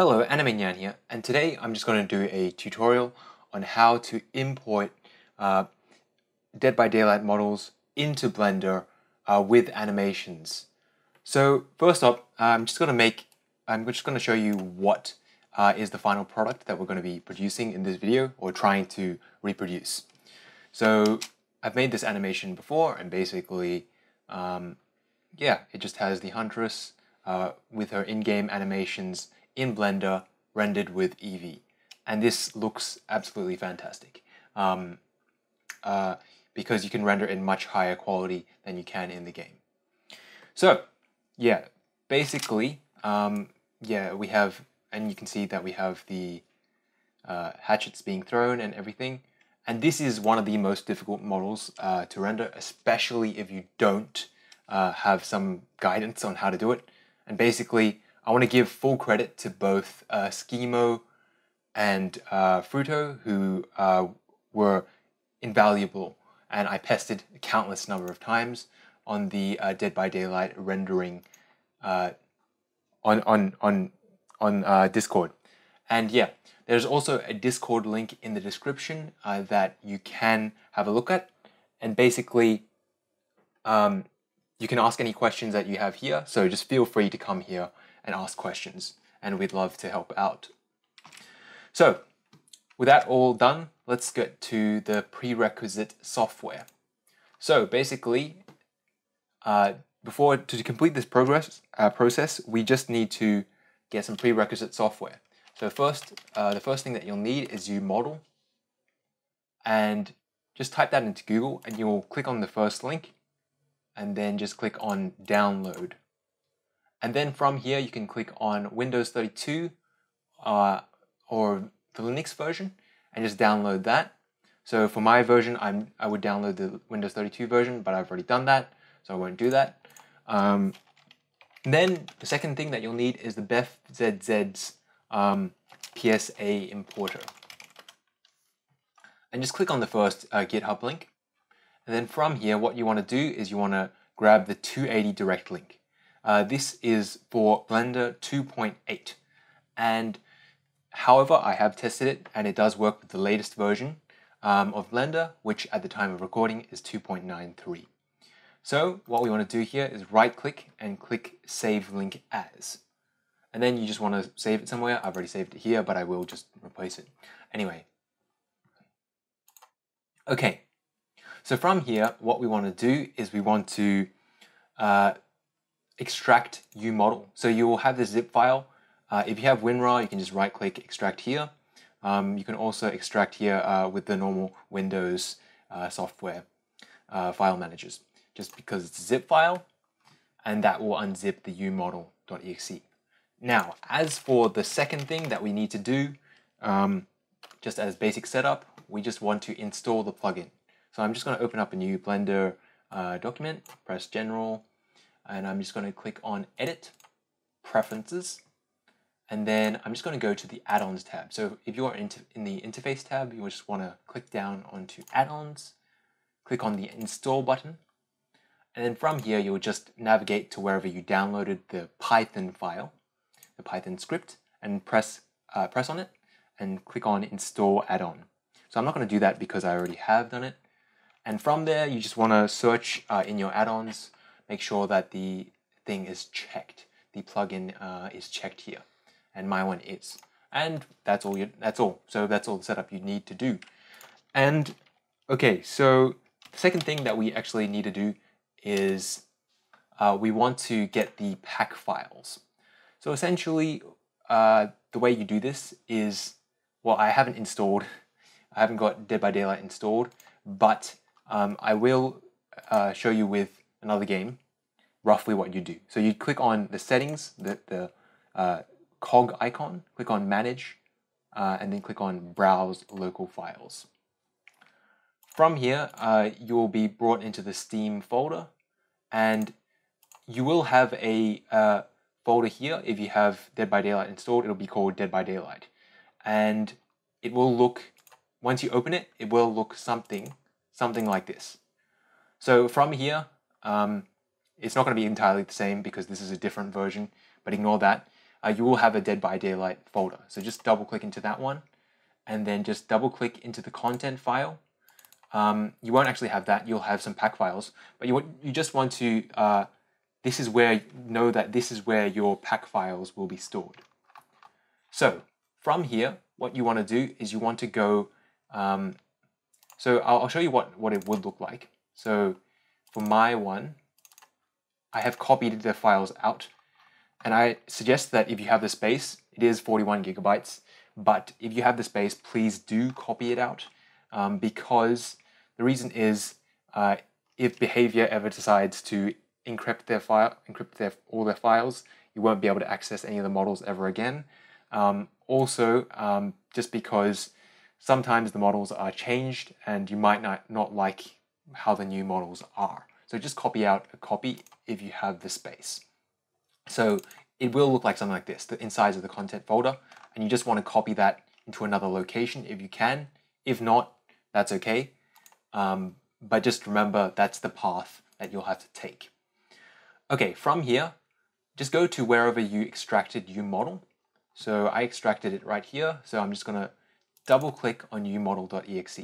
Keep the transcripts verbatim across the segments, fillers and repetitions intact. Hello, Anime Nyan here, and today I'm just going to do a tutorial on how to import uh, Dead by Daylight models into Blender uh, with animations. So first up, I'm just going to make, I'm just going to show you what uh, is the final product that we're going to be producing in this video or trying to reproduce. So I've made this animation before, and basically, um, yeah, it just has the Huntress uh, with her in-game animations in Blender, rendered with Eevee. And this looks absolutely fantastic um, uh, because you can render in much higher quality than you can in the game. So yeah, basically, um, yeah, we have, and you can see that we have the uh, hatchets being thrown and everything. And this is one of the most difficult models uh, to render, especially if you don't uh, have some guidance on how to do it. And basically, I want to give full credit to both uh, Skemooo and uh, Frutto, who uh, were invaluable, and I pestered a countless number of times on the uh, Dead by Daylight rendering uh, on on on on uh, Discord. And yeah, there's also a Discord link in the description uh, that you can have a look at, and basically, um, you can ask any questions that you have here. So just feel free to come here and ask questions, and we'd love to help out. So with that all done, let's get to the prerequisite software. So basically, uh, before to complete this progress uh, process, we just need to get some prerequisite software. So first, uh, the first thing that you'll need is UModel, and just type that into Google, and you'll click on the first link, and then just click on download. And then from here, you can click on Windows thirty-two uh, or the Linux version and just download that. So for my version, I'm, I would download the Windows thirty-two version, but I've already done that, so I won't do that. Um, then the second thing that you'll need is the Befzz's um, P S A importer. And just click on the first uh, GitHub link. And then from here, what you want to do is you want to grab the two eighty direct link. Uh, this is for Blender two point eight, and however, I have tested it and it does work with the latest version um, of Blender, which at the time of recording is two point nine three. So what we want to do here is right click and click Save Link As, and then you just want to save it somewhere. I've already saved it here, but I will just replace it anyway. Okay, so from here, what we want to do is we want to uh, extract UModel. So you will have the zip file. Uh, if you have WinRAR, you can just right click extract here. Um, you can also extract here uh, with the normal Windows uh, software uh, file managers, just because it's a zip file, and that will unzip the umodel.exe. Now, as for the second thing that we need to do, um, just as basic setup, we just want to install the plugin. So I'm just going to open up a new Blender uh, document, press General, and I'm just going to click on Edit, Preferences, and then I'm just going to go to the Add-ons tab. So if you're in, in the Interface tab, you just want to click down onto Add-ons, click on the Install button, and then from here you'll just navigate to wherever you downloaded the Python file, the Python script, and press, uh, press on it, and click on Install Add-on. So I'm not going to do that because I already have done it. And from there, you just want to search uh, in your add-ons, make sure that the thing is checked, the plugin uh, is checked here, and my one is. And that's all, you, that's all. So that's all the setup you need to do. And okay, so the second thing that we actually need to do is uh, we want to get the pack files. So essentially, uh, the way you do this is, well, I haven't installed, I haven't got Dead by Daylight installed, but um, I will uh, show you with another game, roughly what you do. So you click on the settings, the, the uh, cog icon, click on Manage, uh, and then click on Browse Local Files. From here, uh, you will be brought into the Steam folder, and you will have a uh, folder here. If you have Dead by Daylight installed, it'll be called Dead by Daylight. And it will look, once you open it, it will look something, something like this. So from here, Um, it's not going to be entirely the same because this is a different version, but ignore that. uh, you will have a Dead by Daylight folder. So just double click into that one and then just double click into the content file. Um, you won't actually have that, you'll have some pack files, but you, you just want to, uh, this is where, know that this is where your pack files will be stored. So from here, what you want to do is you want to go, um, so I'll, I'll show you what, what it would look like. So for my one, I have copied the files out, and I suggest that if you have the space, it is forty-one gigabytes, but if you have the space, please do copy it out. Um, because the reason is uh, if Behaviour ever decides to encrypt their file, encrypt their, all their files, you won't be able to access any of the models ever again. Um, also, um, just because sometimes the models are changed and you might not, not like how the new models are. So just copy out a copy if you have the space. So it will look like something like this, the insides of the content folder, and you just want to copy that into another location if you can. If not, that's okay, um, but just remember that's the path that you'll have to take. Okay, from here, just go to wherever you extracted UModel. So I extracted it right here, so I'm just going to double click on umodel.exe.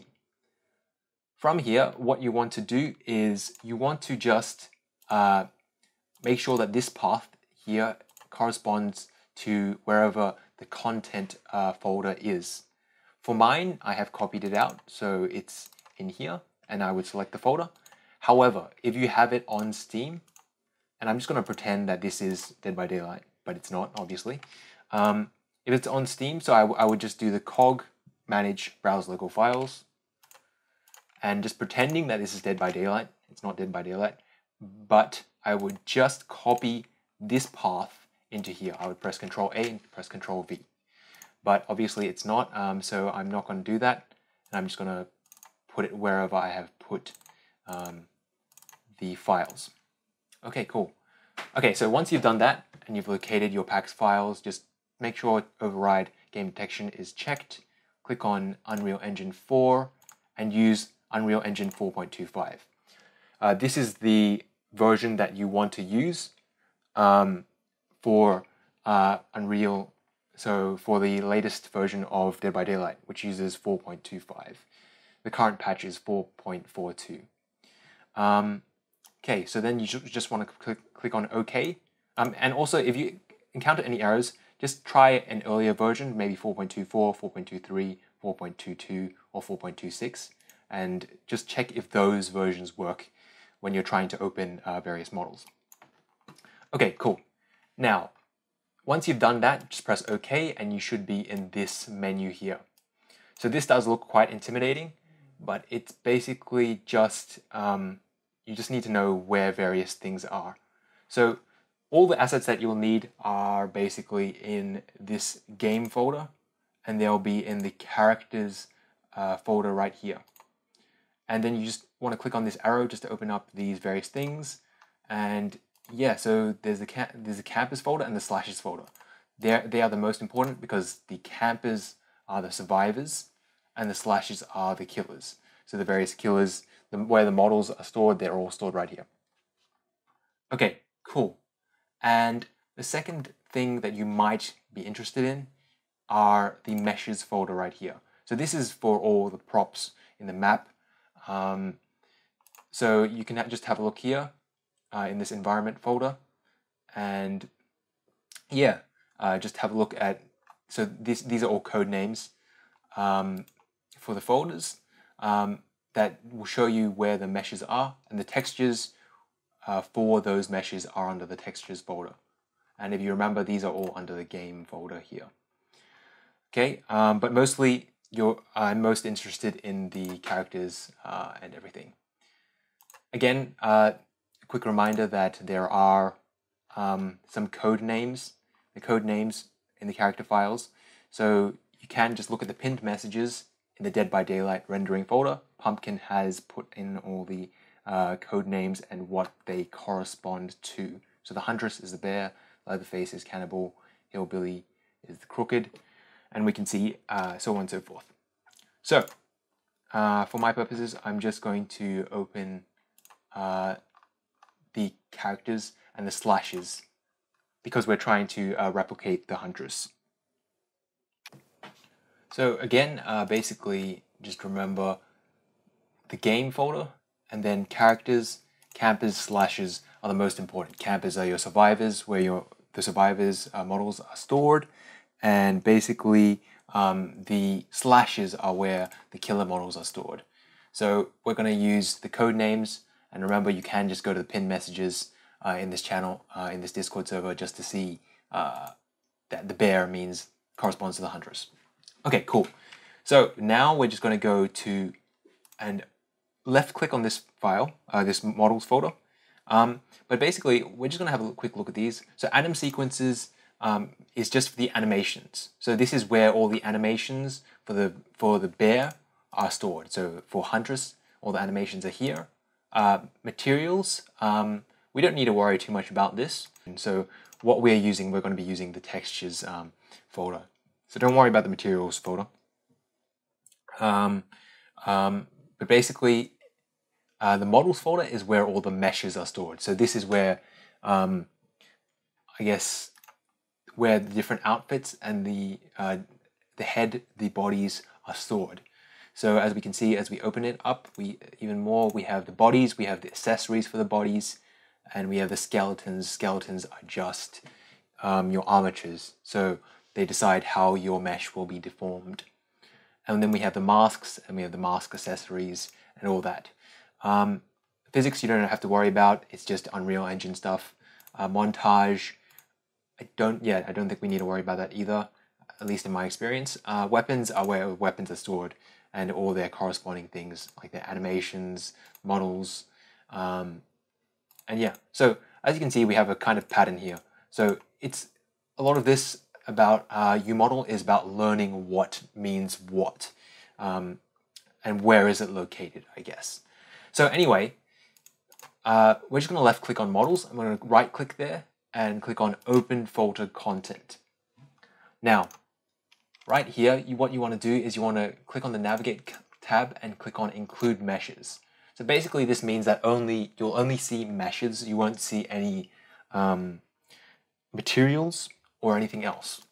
From here, what you want to do is you want to just uh, make sure that this path here corresponds to wherever the content uh, folder is. For mine, I have copied it out, so it's in here, and I would select the folder. However, if you have it on Steam, and I'm just going to pretend that this is Dead by Daylight, but it's not, obviously. Um, if it's on Steam, so I, I would just do the cog manage browse local files, and just pretending that this is Dead by Daylight. It's not Dead by Daylight, but I would just copy this path into here. I would press Control A and press Control V. But obviously it's not, um, so I'm not going to do that, and I'm just going to put it wherever I have put um, the files. Okay, cool. Okay, so once you've done that and you've located your packs files, just make sure override game detection is checked. Click on Unreal Engine four and use Unreal Engine four point two five. Uh, this is the version that you want to use um, for uh, Unreal. So for the latest version of Dead by Daylight, which uses four point two five. The current patch is four point four two. Um, okay, so then you just want to click, click on OK. Um, and also, if you encounter any errors, just try an earlier version, maybe four point two four, four point two three, four point two two, or four point two six, and just check if those versions work when you're trying to open uh, various models. Okay, cool. Now, once you've done that, just press OK and you should be in this menu here. So this does look quite intimidating, but it's basically just, um, you just need to know where various things are. So all the assets that you'll need are basically in this game folder, and they'll be in the characters uh, folder right here. And then you just want to click on this arrow just to open up these various things, and yeah, so there's the ca there's the campers folder and the slashes folder. They're, they are the most important because the campers are the survivors and the slashes are the killers. So the various killers, the, where the models are stored, they're all stored right here. Okay, cool. And the second thing that you might be interested in are the meshes folder right here. So this is for all the props in the map. Um, so you can just have a look here. Uh, in this environment folder, and yeah, uh, just have a look at, so this, these are all code names um, for the folders um, that will show you where the meshes are, and the textures uh, for those meshes are under the textures folder. And if you remember, these are all under the game folder here. Okay, um, but mostly you're, I'm most interested in the characters uh, and everything. Again, uh, quick reminder that there are um, some code names, the code names in the character files. So you can just look at the pinned messages in the Dead by Daylight rendering folder. Pumpkin has put in all the uh, code names and what they correspond to. So the Huntress is the bear, Leatherface is Cannibal, Hillbilly is the Crooked, and we can see uh, so on and so forth. So uh, for my purposes, I'm just going to open uh, the characters and the slashes because we're trying to uh, replicate the Huntress. So again, uh, basically just remember the game folder, and then characters, campers, slashes are the most important. Campers are your survivors, where your the survivors uh, models are stored, and basically um, the slashes are where the killer models are stored. So we're going to use the code names, and remember you can just go to the pinned messages uh, in this channel, uh, in this Discord server, just to see uh, that the bear means corresponds to the Huntress. Okay, cool. So now we're just going to go to and left click on this file, uh, this models folder. Um, but basically, we're just going to have a quick look at these. So anim sequences um, is just for the animations. So this is where all the animations for the, for the bear are stored. So for Huntress, all the animations are here. Uh, materials, um, we don't need to worry too much about this. And so what we're using, we're going to be using the textures um, folder. So don't worry about the materials folder. Um, um, but basically, Uh, the models folder is where all the meshes are stored. So this is where, um, I guess, where the different outfits and the, uh, the head, the bodies are stored. So as we can see, as we open it up, we even more, we have the bodies, we have the accessories for the bodies, and we have the skeletons. Skeletons are just um, your armatures. So they decide how your mesh will be deformed. And then we have the masks, and we have the mask accessories and all that. Um, physics you don't have to worry about, it's just Unreal Engine stuff. Uh, montage, I don't yet, yeah, I don't think we need to worry about that either, at least in my experience. Uh, weapons are where weapons are stored, and all their corresponding things, like their animations, models, um, and yeah. So, as you can see, we have a kind of pattern here. So, it's a lot of this about uh, UModel is about learning what means what, um, and where is it located, I guess. So anyway, uh, we're just going to left click on models. I'm going to right click there and click on open folder content. Now, right here, you, what you want to do is you want to click on the navigate tab and click on include meshes. So basically this means that only you'll only see meshes. You won't see any um, materials or anything else.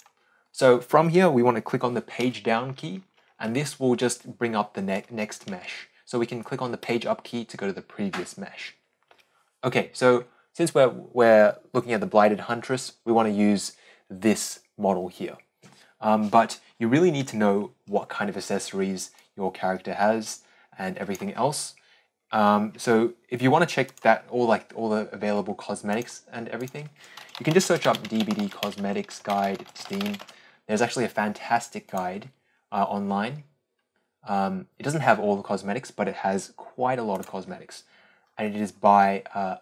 So from here, we want to click on the page down key, and this will just bring up the ne next mesh. So we can click on the page up key to go to the previous mesh. Okay, so since we're, we're looking at the Blighted Huntress, we want to use this model here. Um, but you really need to know what kind of accessories your character has and everything else. Um, so if you want to check that, all like all the available cosmetics and everything, you can just search up D B D Cosmetics Guide Steam. There's actually a fantastic guide uh, online. Um, it doesn't have all the cosmetics, but it has quite a lot of cosmetics, and it is by uh,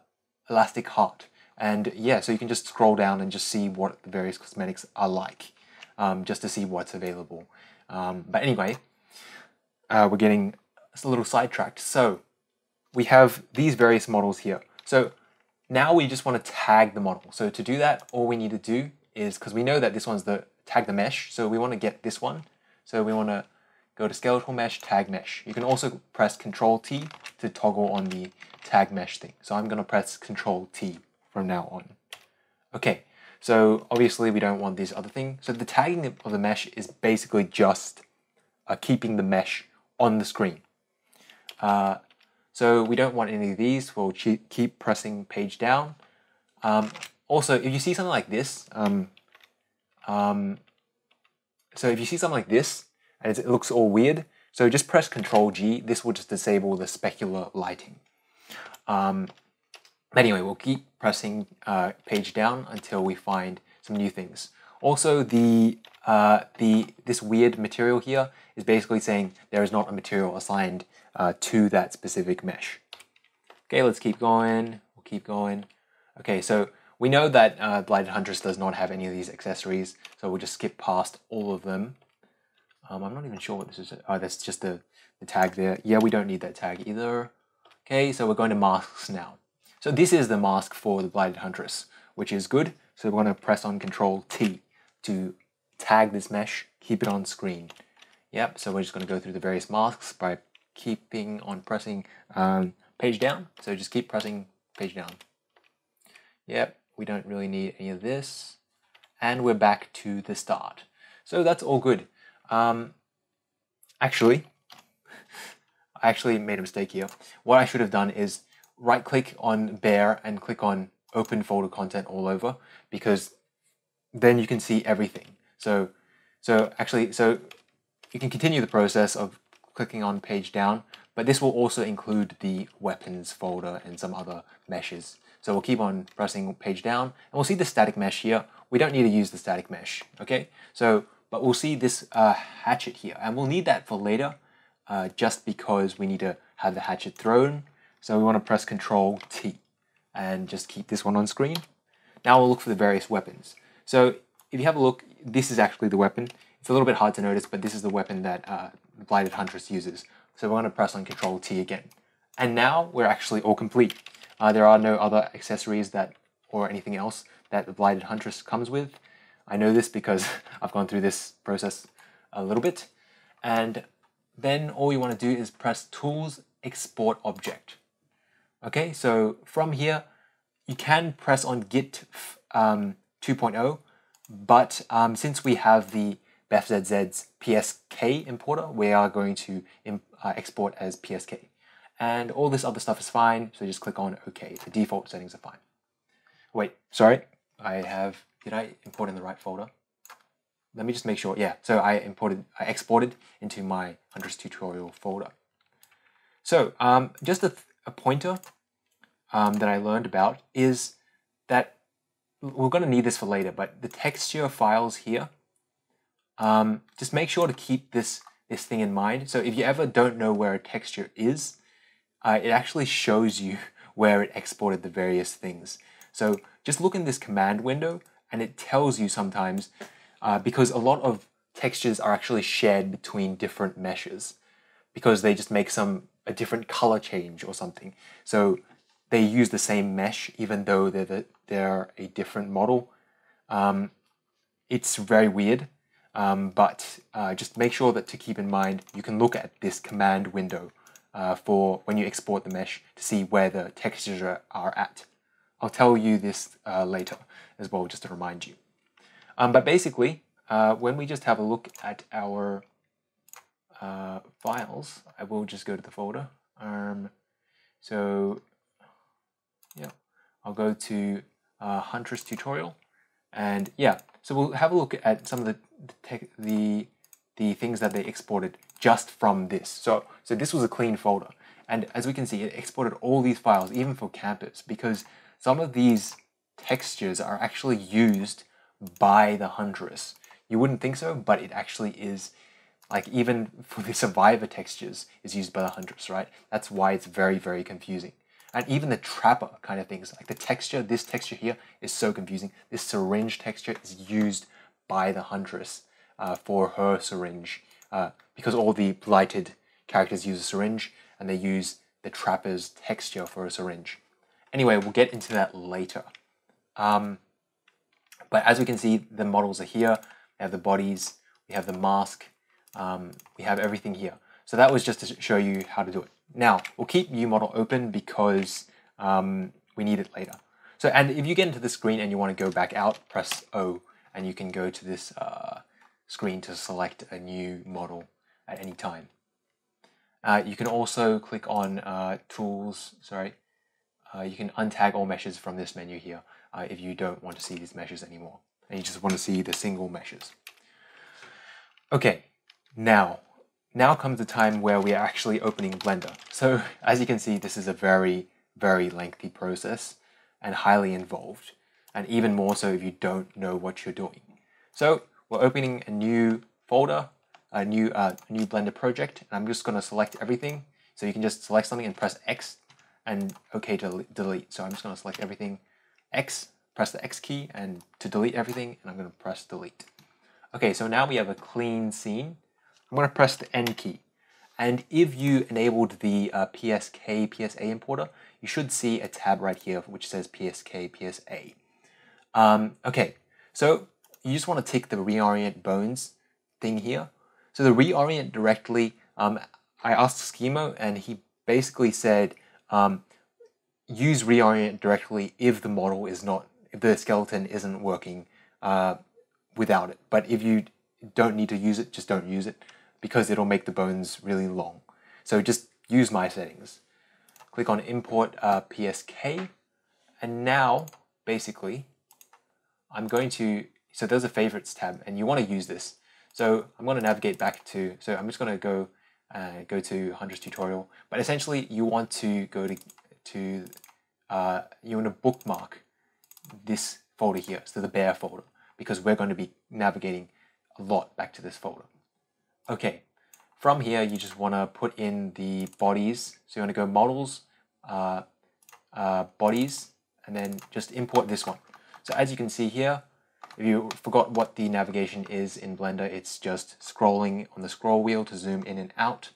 Elastic Heart. And yeah, so you can just scroll down and just see what the various cosmetics are like, um, just to see what's available. Um, but anyway, uh, we're getting a little sidetracked. So we have these various models here. So now we just want to tag the model. So to do that, all we need to do is, because we know that this one's the tag the mesh, so we want to get this one. So we want to go to skeletal mesh, tag mesh. You can also press control T to toggle on the tag mesh thing. So I'm going to press control T from now on. Okay, so obviously we don't want this other thing. So the tagging of the mesh is basically just uh, keeping the mesh on the screen. Uh, so we don't want any of these. We'll keep pressing page down. Um, also, if you see something like this, um, um, so if you see something like this, and it looks all weird, so just press control G. This will just disable the specular lighting. Um, anyway, we'll keep pressing uh, page down until we find some new things. Also, the uh, the this weird material here is basically saying there is not a material assigned uh, to that specific mesh. Okay, let's keep going. We'll keep going. Okay, so we know that uh, Blighted Huntress does not have any of these accessories, so we'll just skip past all of them. Um, I'm not even sure what this is. Oh, that's just the, the tag there. Yeah, we don't need that tag either. Okay, so we're going to masks now. So this is the mask for the Blighted Huntress, which is good. So we're going to press on control T to tag this mesh, keep it on screen. Yep, so we're just going to go through the various masks by keeping on pressing um, page down. So just keep pressing page down. Yep, We don't really need any of this. And we're back to the start. So that's all good. Um, actually, I actually made a mistake here. What I should have done is right click on bare and click on open folder content all over, because then you can see everything. So, so actually, so you can continue the process of clicking on page down, but this will also include the weapons folder and some other meshes. So we'll keep on pressing page down and we'll see the static mesh here. We don't need to use the static mesh, okay? So, but we'll see this uh, hatchet here, and we'll need that for later uh, just because we need to have the hatchet thrown. So we want to press Control T and just keep this one on screen. Now we'll look for the various weapons. So if you have a look, this is actually the weapon. It's a little bit hard to notice, but this is the weapon that uh, Blighted Huntress uses. So we're going to press on Control T again. And now we're actually all complete. Uh, there are no other accessories that or anything else that the Blighted Huntress comes with. I know this because I've gone through this process a little bit. And then all you want to do is press Tools, Export Object. Okay, so from here, you can press on Git um, two point oh, but um, since we have the Befzz's P S K importer, we are going to uh, export as P S K. And all this other stuff is fine, so just click on OK. The default settings are fine. Wait, sorry, I have, did I import in the right folder? Let me just make sure, yeah, so I imported, I exported into my Huntress tutorial folder. So um, just a, a pointer um, that I learned about is that we're gonna need this for later, but the texture files here, um, just make sure to keep this, this thing in mind. So if you ever don't know where a texture is, uh, it actually shows you where it exported the various things. So just look in this command window and it tells you sometimes uh, because a lot of textures are actually shared between different meshes because they just make some a different color change or something. So they use the same mesh even though they're, the, they're a different model. Um, it's very weird, um, but uh, just make sure that to keep in mind you can look at this command window uh, for when you export the mesh to see where the textures are, are at. I'll tell you this uh, later as well, just to remind you. Um, but basically, uh, when we just have a look at our uh, files, I will just go to the folder. Um, so, yeah, I'll go to uh, Huntress Tutorial, and yeah, so we'll have a look at some of the the, the the things that they exported just from this. So, so this was a clean folder, and as we can see, it exported all these files, even for campers, because some of these textures are actually used by the Huntress. You wouldn't think so, but it actually is. Like even for the Survivor textures is used by the Huntress, right? That's why it's very, very confusing. And even the Trapper kind of things, like the texture, this texture here is so confusing. This syringe texture is used by the Huntress uh, for her syringe uh, because all the Blighted characters use a syringe and they use the Trapper's texture for a syringe. Anyway, we'll get into that later. Um, but as we can see, the models are here. We have the bodies, we have the mask, um, we have everything here. So that was just to show you how to do it. Now, we'll keep UModel open because um, we need it later. So, and if you get into the screen and you want to go back out, press O, and you can go to this uh, screen to select a new model at any time. Uh, you can also click on uh, Tools, sorry, Uh, you can untag all meshes from this menu here uh, if you don't want to see these meshes anymore and you just want to see the single meshes. Okay, now, now comes the time where we are actually opening Blender. So as you can see, this is a very, very lengthy process and highly involved, and even more so if you don't know what you're doing. So we're opening a new folder, a new, uh, new Blender project, and I'm just going to select everything. So you can just select something and press X and OK to delete. So I'm just going to select everything, X, press the X key and to delete everything, and I'm going to press delete. Okay, so now we have a clean scene. I'm going to press the N key. And if you enabled the uh, P S K, P S A importer, you should see a tab right here which says P S K, P S A. Um, okay, so you just want to tick the reorient bones thing here. So the reorient directly, um, I asked Skemooo and he basically said, Um, use reorient directly if the model is not if the skeleton isn't working uh, without it. But if you don't need to use it, just don't use it, because it'll make the bones really long. So just use my settings. Click on import uh, P S K, and now basically I'm going to, so there's a favorites tab and you want to use this. So I'm going to navigate back to, so I'm just going to go uh, go to Huntress tutorial, but essentially you want to go to, to uh, you want to bookmark this folder here, so the bear folder, because we're going to be navigating a lot back to this folder. Okay, from here you just want to put in the bodies, so you want to go models, uh, uh, bodies, and then just import this one. So as you can see here, if you forgot what the navigation is in Blender, it's just scrolling on the scroll wheel to zoom in and out,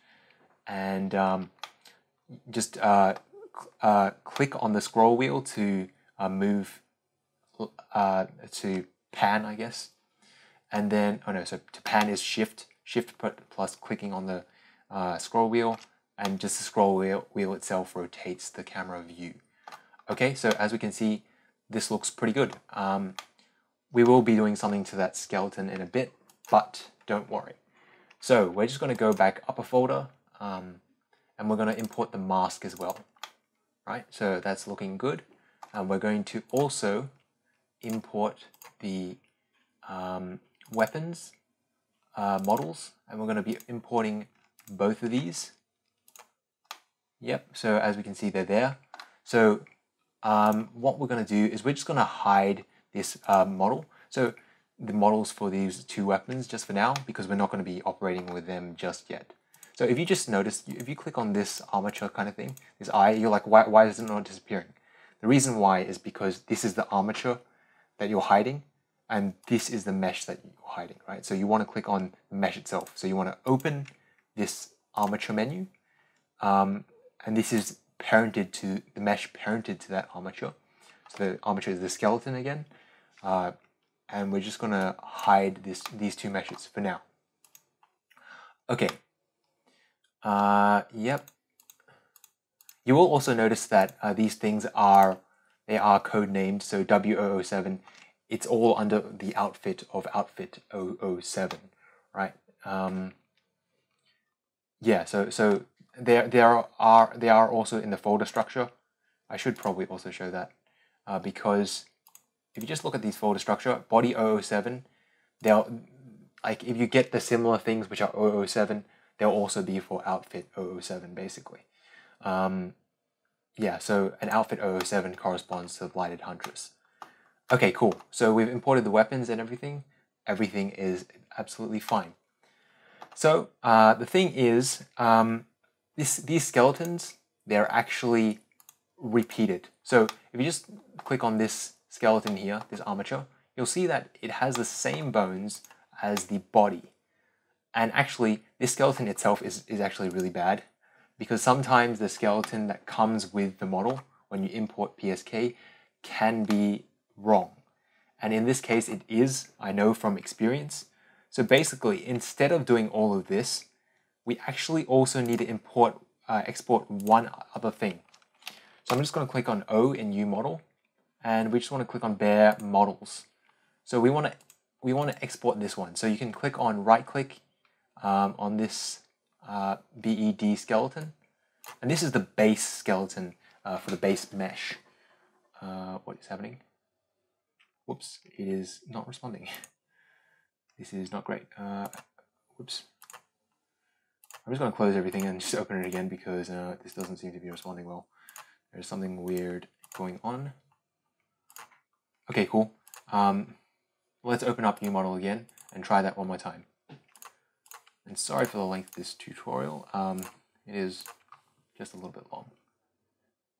and um, just uh, uh, click on the scroll wheel to uh, move, uh, to pan, I guess, and then, oh no, so to pan is shift, shift plus clicking on the uh, scroll wheel, and just the scroll wheel, wheel itself rotates the camera view. Okay, so as we can see, this looks pretty good. Um, We will be doing something to that skeleton in a bit, but don't worry. So we're just going to go back up a folder, um, and we're going to import the mask as well. Right, so that's looking good. And we're going to also import the um, weapons uh, models, and we're going to be importing both of these. Yep, so as we can see, they're there. So um, what we're going to do is we're just going to hide this uh, model. So the models for these two weapons just for now, because we're not going to be operating with them just yet. So if you just notice, if you click on this armature kind of thing, this eye, you're like, why, why is it not disappearing? The reason why is because this is the armature that you're hiding, and this is the mesh that you're hiding, right? So you want to click on the mesh itself. So you want to open this armature menu, um, and this is parented to, the mesh parented to that armature. So the armature is the skeleton again. Uh, and we're just going to hide this, these two meshes for now. Okay. Uh, yep. You will also notice that uh, these things are, they are codenamed. So W zero zero seven, it's all under the outfit of outfit zero zero seven, right? Um, yeah. So so there there are they are also in the folder structure. I should probably also show that uh, because. If you just look at these folder structure, body zero zero seven, they'll, like if you get the similar things which are zero zero seven, they'll also be for outfit zero zero seven basically. Um, yeah, so an outfit zero zero seven corresponds to the Blighted Huntress. Okay, cool. So we've imported the weapons and everything. Everything is absolutely fine. So uh, the thing is, um, this, these skeletons, they're actually repeated. So if you just click on this skeleton here, this armature, you'll see that it has the same bones as the body. And actually, this skeleton itself is, is actually really bad, because sometimes the skeleton that comes with the model, when you import P S K, can be wrong. And in this case, it is, I know from experience. So basically, instead of doing all of this, we actually also need to import, uh, export one other thing. So I'm just going to click on O in UModel, and we just want to click on bare models. So we want to we want to export this one. So you can click on right click um, on this uh, B E D skeleton, and this is the base skeleton uh, for the base mesh. Uh, what is happening? Whoops! It is not responding. This is not great. Uh, whoops! I'm just going to close everything and just open it again, because uh, this doesn't seem to be responding well. There's something weird going on. Okay, cool. Um, let's open up UModel again and try that one more time. And sorry for the length of this tutorial. Um, it is just a little bit long,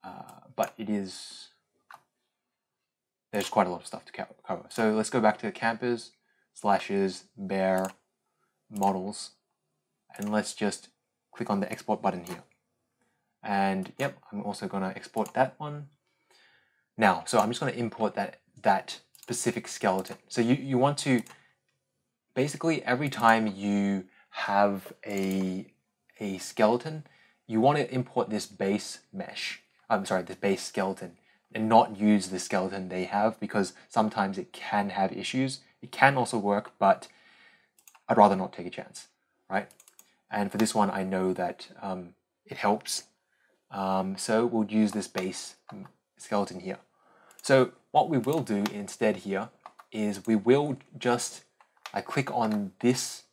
uh, but it is, there's quite a lot of stuff to cover. So let's go back to campers, slashes, bare, models, and let's just click on the export button here. And yep, I'm also gonna export that one. Now, so I'm just going to import that that specific skeleton. So you, you want to, basically every time you have a, a skeleton, you want to import this base mesh, I'm sorry, this base skeleton and not use the skeleton they have, because sometimes it can have issues. It can also work, but I'd rather not take a chance, right? And for this one, I know that um, it helps. Um, so we'll use this base skeleton here. So what we will do instead here is we will just I click on this,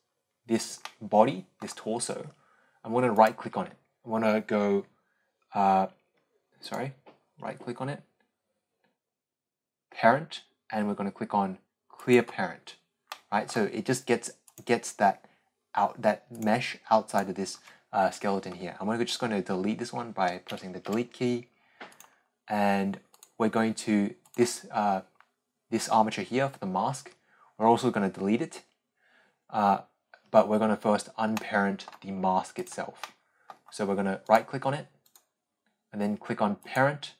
this body, this torso. I'm going to right click on it. I want to go, uh, sorry, right click on it, parent, and we're going to click on clear parent, right? So it just gets gets that out that mesh outside of this uh, skeleton here. I'm just going to delete this one by pressing the delete key, and we're going to this uh, this armature here for the mask. We're also going to delete it, uh, but we're going to first unparent the mask itself. So we're going to right click on it, and then click on parent,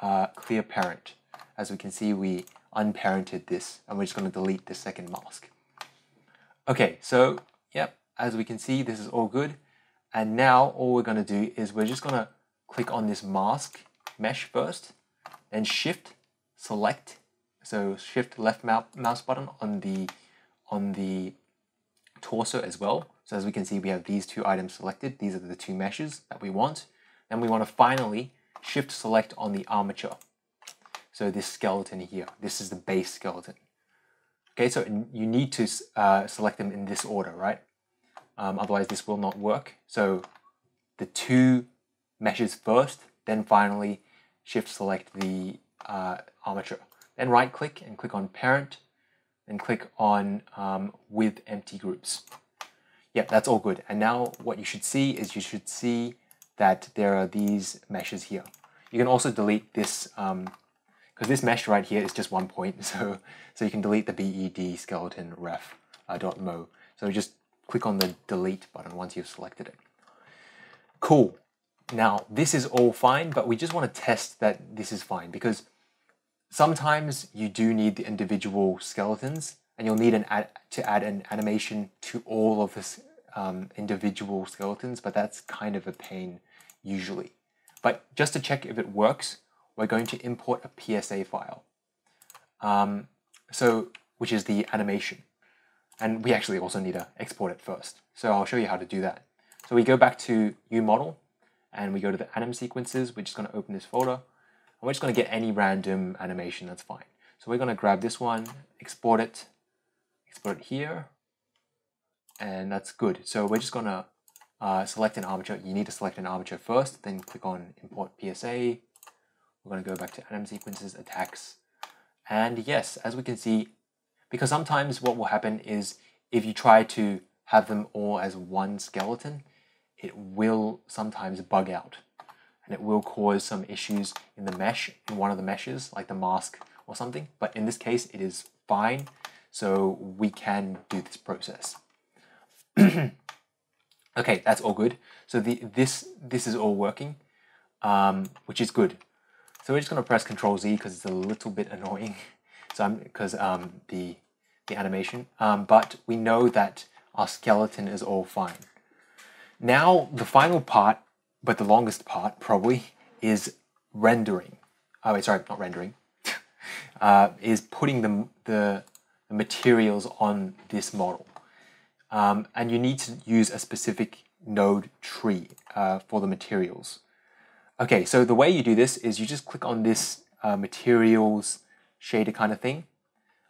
uh, clear parent. As we can see, we unparented this, and we're just going to delete the second mask. Okay, so yep, as we can see, this is all good. And now all we're going to do is we're just going to click on this mask mesh first, then shift select. So shift left mouse button on the on the torso as well. So as we can see, we have these two items selected. These are the two meshes that we want. Then we want to finally shift select on the armature. So this skeleton here, this is the base skeleton. Okay, so you need to uh, select them in this order, right? Um, otherwise this will not work. So the two meshes first, then finally shift select the uh, armature. Then right click and click on parent, and click on um, with empty groups. Yeah, that's all good. And now what you should see is you should see that there are these meshes here. You can also delete this, um, because this mesh right here is just one point, so so you can delete the bed skeleton ref uh, dot mo. So just click on the delete button once you've selected it. Cool. Now this is all fine, but we just want to test that this is fine, because sometimes you do need the individual skeletons, and you'll need an ad to add an animation to all of this um, individual skeletons, but that's kind of a pain usually. But just to check if it works, we're going to import a P S A file, um, so which is the animation, and we actually also need to export it first. So I'll show you how to do that. So we go back to UModel, and we go to the anim sequences. We're just going to open this folder. We're just going to get any random animation, that's fine. So we're going to grab this one, export it, export it here, and that's good. So we're just going to uh, select an armature. You need to select an armature first, then click on import P S A. We're going to go back to anim sequences, attacks. And yes, as we can see, because sometimes what will happen is if you try to have them all as one skeleton, it will sometimes bug out. And it will cause some issues in the mesh, in one of the meshes, like the mask or something. But in this case, it is fine, so we can do this process. Okay, that's all good. So the this this is all working, um, which is good. So we're just gonna press Control Z because it's a little bit annoying. So I'm because um, the the animation, um, but we know that our skeleton is all fine. Now the final part. But the longest part, probably, is rendering. Oh, wait, sorry, not rendering. uh, is putting the, the, the materials on this model. Um, and you need to use a specific node tree uh, for the materials. Okay, so the way you do this is you just click on this uh, materials shader kind of thing.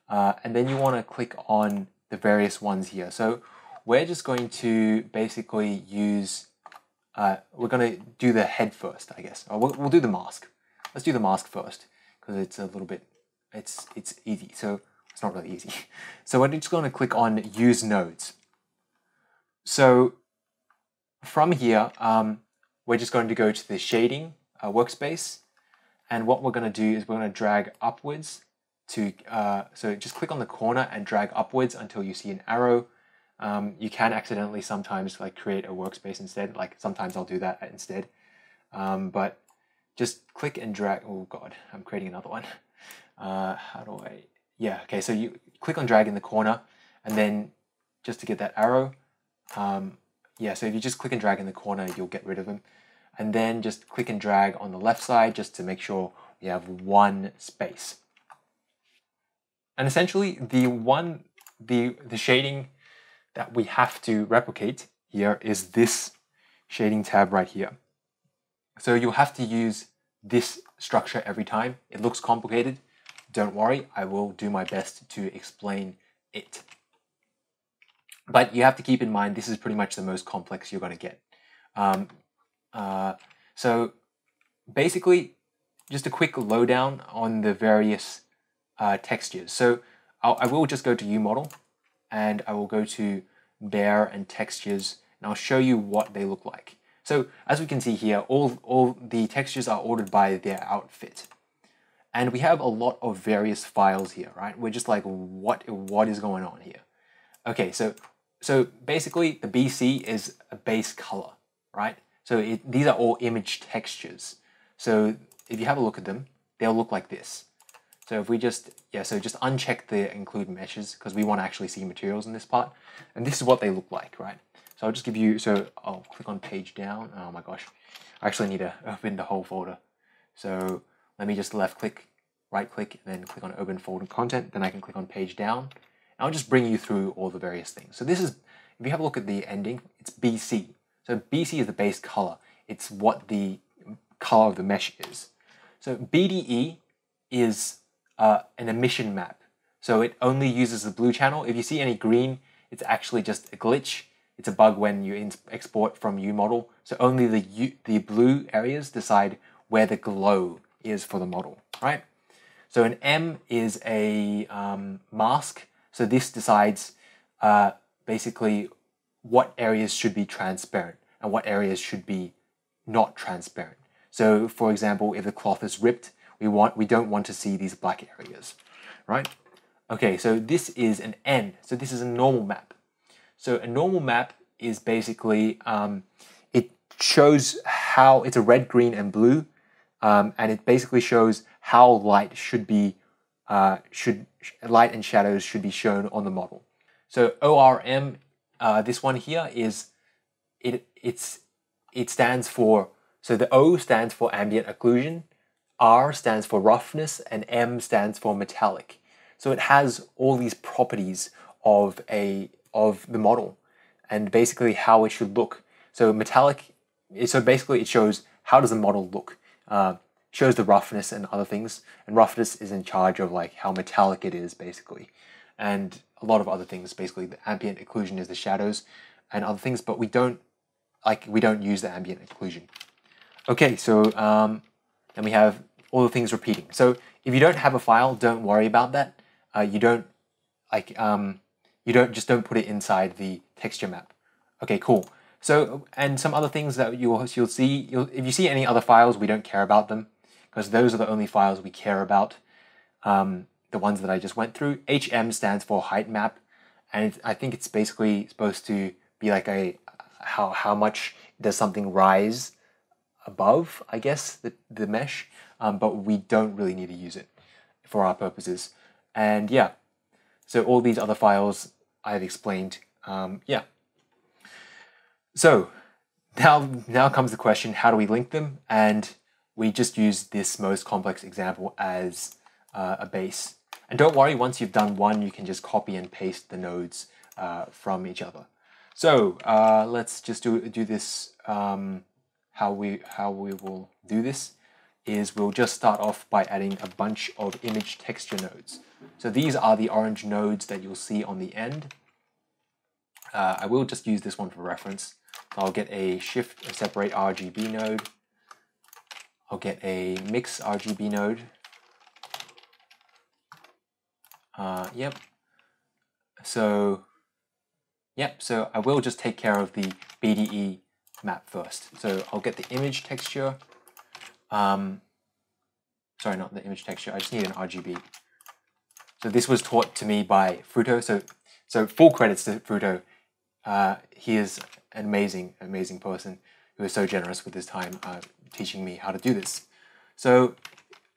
Uh, and then you want to click on the various ones here. So we're just going to basically use... Uh, we're going to do the head first, I guess. Or we'll, we'll do the mask. Let's do the mask first, because it's a little bit, it's it's easy. So it's not really easy. So we're just going to click on Use Nodes. So from here, um, we're just going to go to the shading uh, workspace. And what we're going to do is we're going to drag upwards to, uh, so just click on the corner and drag upwards until you see an arrow. Um, you can accidentally sometimes like create a workspace instead, like sometimes I'll do that instead, um, but just click and drag, oh god, I'm creating another one, uh, how do I, yeah, okay, so you click on drag in the corner, and then just to get that arrow, um, yeah, so if you just click and drag in the corner, you'll get rid of them, and then just click and drag on the left side just to make sure you have one space. And essentially the one, the, the shading that we have to replicate here is this shading tab right here. So you'll have to use this structure every time. It looks complicated. Don't worry, I will do my best to explain it. But you have to keep in mind, this is pretty much the most complex you're going to get. Um, uh, so basically, just a quick lowdown on the various uh, textures. So I'll, I will just go to UModel, and I will go to Bear and Textures, and I'll show you what they look like. So as we can see here, all, all the textures are ordered by their outfit. And we have a lot of various files here, right? We're just like, what, what is going on here? Okay, so, so basically the B C is a base color, right? So it, these are all image textures. So if you have a look at them, they'll look like this. So if we just, yeah, so just uncheck the include meshes because we want to actually see materials in this part. And this is what they look like, right? So I'll just give you, so I'll click on page down. Oh my gosh, I actually need to open the whole folder. So let me just left click, right click, and then click on open folder content. Then I can click on page down. I'll just bring you through all the various things. So this is, if you have a look at the ending, it's B C. So B C is the base color. It's what the color of the mesh is. So B D E is uh, an emission map. So it only uses the blue channel. If you see any green, it's actually just a glitch. It's a bug when you export from UModel. So only the, U the blue areas decide where the glow is for the model, right? So an M is a um, mask. So this decides uh, basically what areas should be transparent and what areas should be not transparent. So for example, if the cloth is ripped, we want we don't want to see these black areas, right? Okay, so this is an N. So this is a normal map. So a normal map is basically, um, it shows how, it's a red, green, and blue, um, and it basically shows how light should be Uh, should light and shadows should be shown on the model. So O R M, uh, this one here is it. It's it stands for, so the O stands for ambient occlusion, R stands for roughness, and M stands for metallic. So it has all these properties of a of the model, and basically how it should look. So metallic. So basically, it shows how does the model look. Uh, shows the roughness and other things, and roughness is in charge of like how metallic it is basically, and a lot of other things. Basically the ambient occlusion is the shadows and other things, but we don't like we don't use the ambient occlusion. Okay, so um, then we have all the things repeating. So if you don't have a file, don't worry about that. Uh, you don't like um, you don't just don't put it inside the texture map. Okay, cool. So and some other things that you'll you'll see you'll, if you see any other files, we don't care about them, because those are the only files we care about, um, the ones that I just went through. H M stands for height map, and I think it's basically supposed to be like a how how much does something rise above, I guess, the, the mesh, um, but we don't really need to use it for our purposes. And yeah, so all these other files I've explained, um, yeah. So now, now comes the question, how do we link them? And we just use this most complex example as uh, a base. And don't worry, once you've done one, you can just copy and paste the nodes uh, from each other. So uh, let's just do, do this. Um, how we, how we will do this is we'll just start off by adding a bunch of image texture nodes. So these are the orange nodes that you'll see on the end. Uh, I will just use this one for reference. So I'll get a shift and separate R G B node. I'll get a mix R G B node. Uh, yep. So, yep. So I will just take care of the B D E map first. So I'll get the image texture. Um, sorry, not the image texture. I just need an R G B. So this was taught to me by Frutto. So, so full credits to Frutto. Uh, he is an amazing, amazing person who is so generous with his time. Uh, teaching me how to do this. So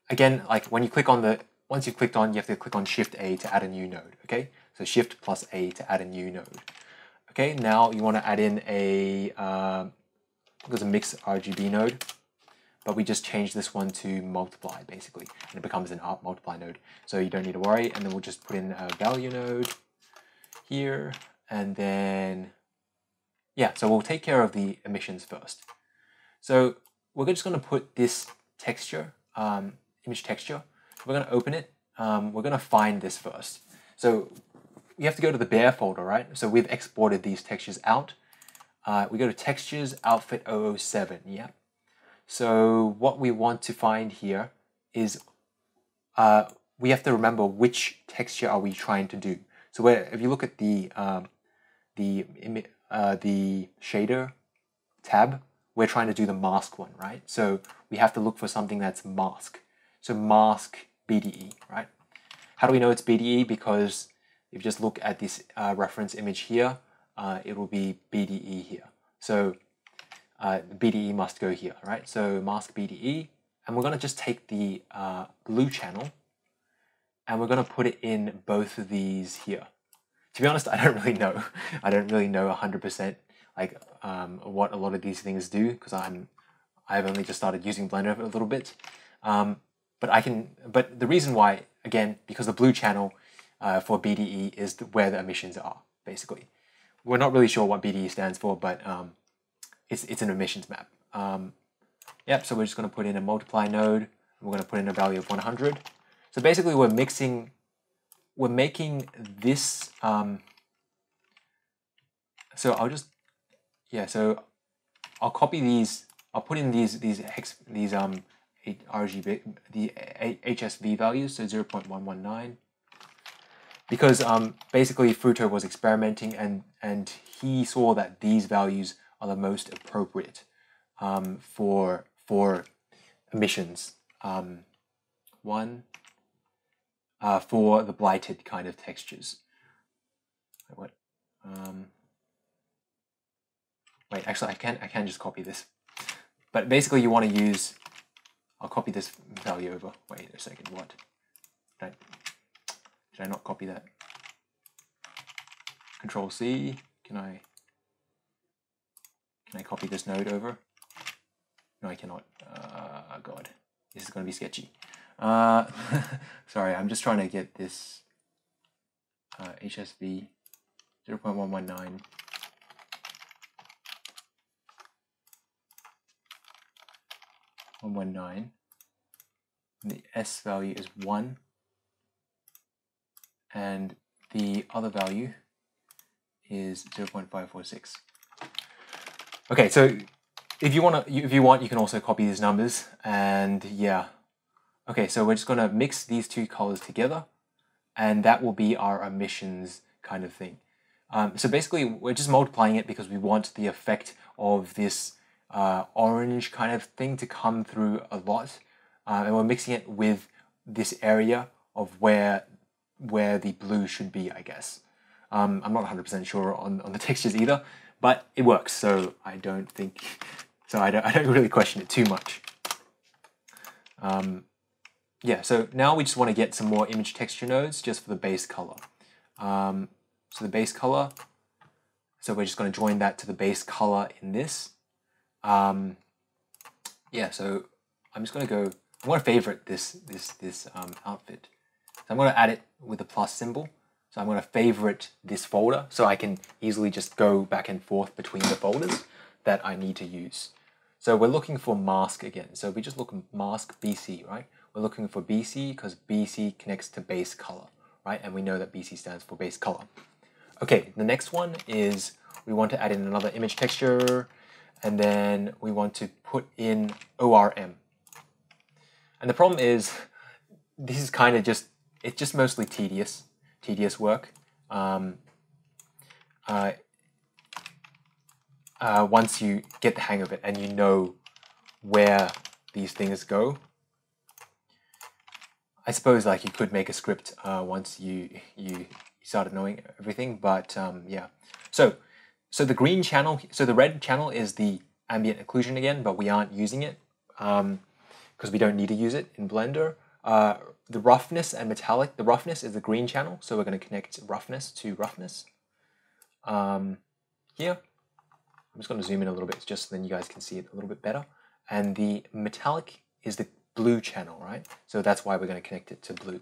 again, like when you click on the, once you've clicked on, you have to click on Shift A to add a new node, okay? So Shift plus A to add a new node. Okay, now you want to add in a, uh, there's a mix R G B node. but we just change this one to multiply basically, and it becomes an art multiply node. So you don't need to worry. And then we'll just put in a value node here, and then, yeah, so we'll take care of the emissions first. So we're just gonna put this texture, um, image texture, we're gonna open it, um, we're gonna find this first. So we have to go to the bare folder, right? So we've exported these textures out. Uh, we go to textures, outfit zero zero seven, yeah. So what we want to find here is, uh, we have to remember which texture are we trying to do. So where, if you look at the, um, the, uh, the shader tab, we're trying to do the mask one, right? So we have to look for something that's mask. So mask B D E, right? How do we know it's B D E? Because if you just look at this uh, reference image here, uh, it will be B D E here. So uh, B D E must go here, right? So mask B D E, and we're gonna just take the uh, blue channel, and we're gonna put it in both of these here. To be honest, I don't really know. I don't really know one hundred percent like um, what a lot of these things do, because I'm I've only just started using Blender a little bit. Um, but I can. But the reason why, again, because the blue channel uh, for B D E is where the emissions are. Basically, we're not really sure what B D E stands for, but um, it's it's an emissions map. Um, yep. So we're just going to put in a multiply node. And we're going to put in a value of one hundred. So basically, we're mixing. We're making this, um, so I'll just, yeah, so I'll copy these, I'll put in these, these hex, these um, R G B, the H S V values, so zero point one one nine, because um, basically Frutto was experimenting and, and he saw that these values are the most appropriate um, for, for emissions. Um, one, Uh, for the blighted kind of textures. Wait, what? Um, wait, actually, I can I can just copy this. But basically, you want to use. I'll copy this value over. Wait a second. What? Did I, did I not copy that? Control C. Can I? Can I copy this node over? No, I cannot. Uh, God, this is going to be sketchy. Uh, sorry, I'm just trying to get this uh, H S V zero point one one nine. one one nine. And the S value is one. And the other value is zero point five four six. Okay, so if you want to, if you want, you can also copy these numbers, and yeah. Okay, so we're just gonna mix these two colors together, and that will be our emissions kind of thing. Um, so basically, we're just multiplying it because we want the effect of this uh, orange kind of thing to come through a lot, uh, and we're mixing it with this area of where where the blue should be, I guess. Um, I'm not one hundred percent sure on, on the textures either, but it works. So I don't think, so I don't I don't really question it too much. Um, Yeah, so now we just want to get some more image texture nodes just for the base color. Um, so the base color, so we're just going to join that to the base color in this. Um, yeah, so I'm just going to go, I'm going to favorite this this this um, outfit. So I'm going to add it with a plus symbol. So I'm going to favorite this folder so I can easily just go back and forth between the folders that I need to use. So we're looking for mask again. So if we just look at mask B C, right? We're looking for B C because B C connects to base color, right? And we know that B C stands for base color. Okay, the next one is we want to add in another image texture, and then we want to put in O R M. And the problem is, this is kind of just, it's just mostly tedious, tedious work. Um, uh, uh, once you get the hang of it and you know where these things go, I suppose like you could make a script uh, once you you started knowing everything, but um, yeah. So so the green channel, so the red channel is the ambient occlusion again, but we aren't using it because um, we don't need to use it in Blender. Uh, the roughness and metallic, the roughness is the green channel, so we're going to connect roughness to roughness. Um, here, I'm just going to zoom in a little bit just so then you guys can see it a little bit better. and the metallic is the blue channel, right? So that's why we're going to connect it to blue.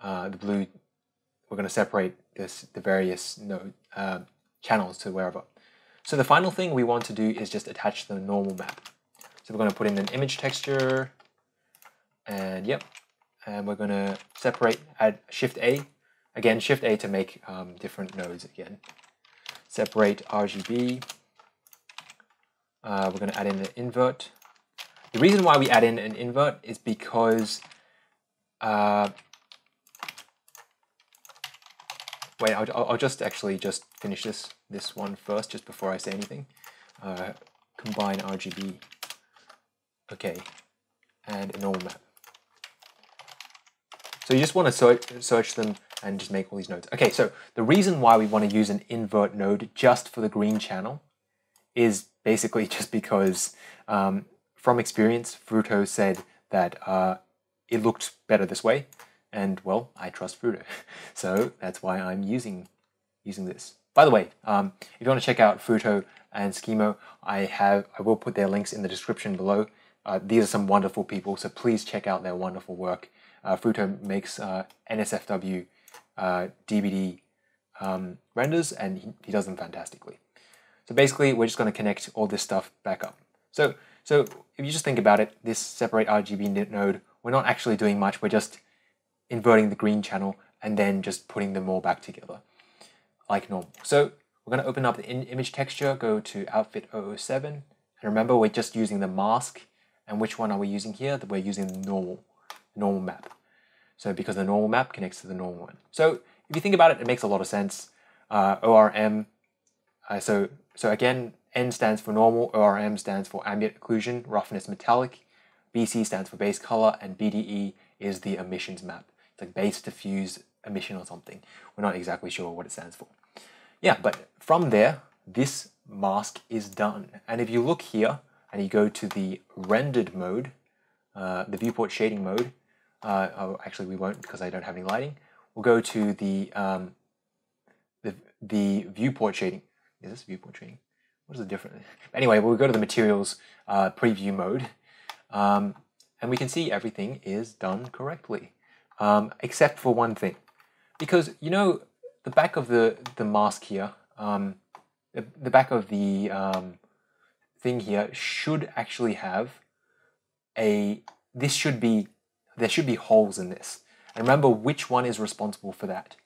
Uh, the blue, we're going to separate this, the various node uh, channels to wherever. So the final thing we want to do is just attach the normal map. So we're going to put in an image texture, and yep, and we're going to separate, add Shift A, again Shift A to make um, different nodes again. Separate R G B. Uh, we're going to add in an invert. The reason why we add in an invert is because, uh, wait, I'll, I'll just actually just finish this this one first, just before I say anything. Uh, combine R G B, okay, and a normal map. So you just want to search, search them and just make all these nodes. Okay, so the reason why we want to use an invert node just for the green channel is basically just because, um, from experience, Frutto said that uh, it looked better this way, and well, I trust Frutto, so that's why I'm using using this. By the way, um, if you want to check out Frutto and Skemooo, I have I will put their links in the description below. Uh, these are some wonderful people, so please check out their wonderful work. Uh, Frutto makes uh, N S F W uh, D B D um, renders, and he, he does them fantastically. So basically, we're just going to connect all this stuff back up. So, so if you just think about it, this separate R G B node, we're not actually doing much. We're just inverting the green channel and then just putting them all back together like normal. So we're going to open up the in image texture, go to Outfit zero zero seven, and remember we're just using the mask. And which one are we using here? We're using the normal, normal map. So because the normal map connects to the normal one. So if you think about it, it makes a lot of sense. Uh, O R M. Uh, so So again, N stands for normal, O R M stands for ambient occlusion, roughness metallic, B C stands for base color, and B D E is the emissions map. It's like base diffuse emission or something. We're not exactly sure what it stands for. Yeah, but from there, this mask is done. And if you look here and you go to the rendered mode, uh, the viewport shading mode, uh, oh, actually we won't because I don't have any lighting. We'll go to the, um, the, the viewport shading. Is this viewport shading? What is the difference? Anyway, we'll go to the materials uh, preview mode, um, and we can see everything is done correctly, um, except for one thing, because you know the back of the the mask here, um, the, the back of the um, thing here should actually have a. This should be there should be holes in this, and remember which one is responsible for that.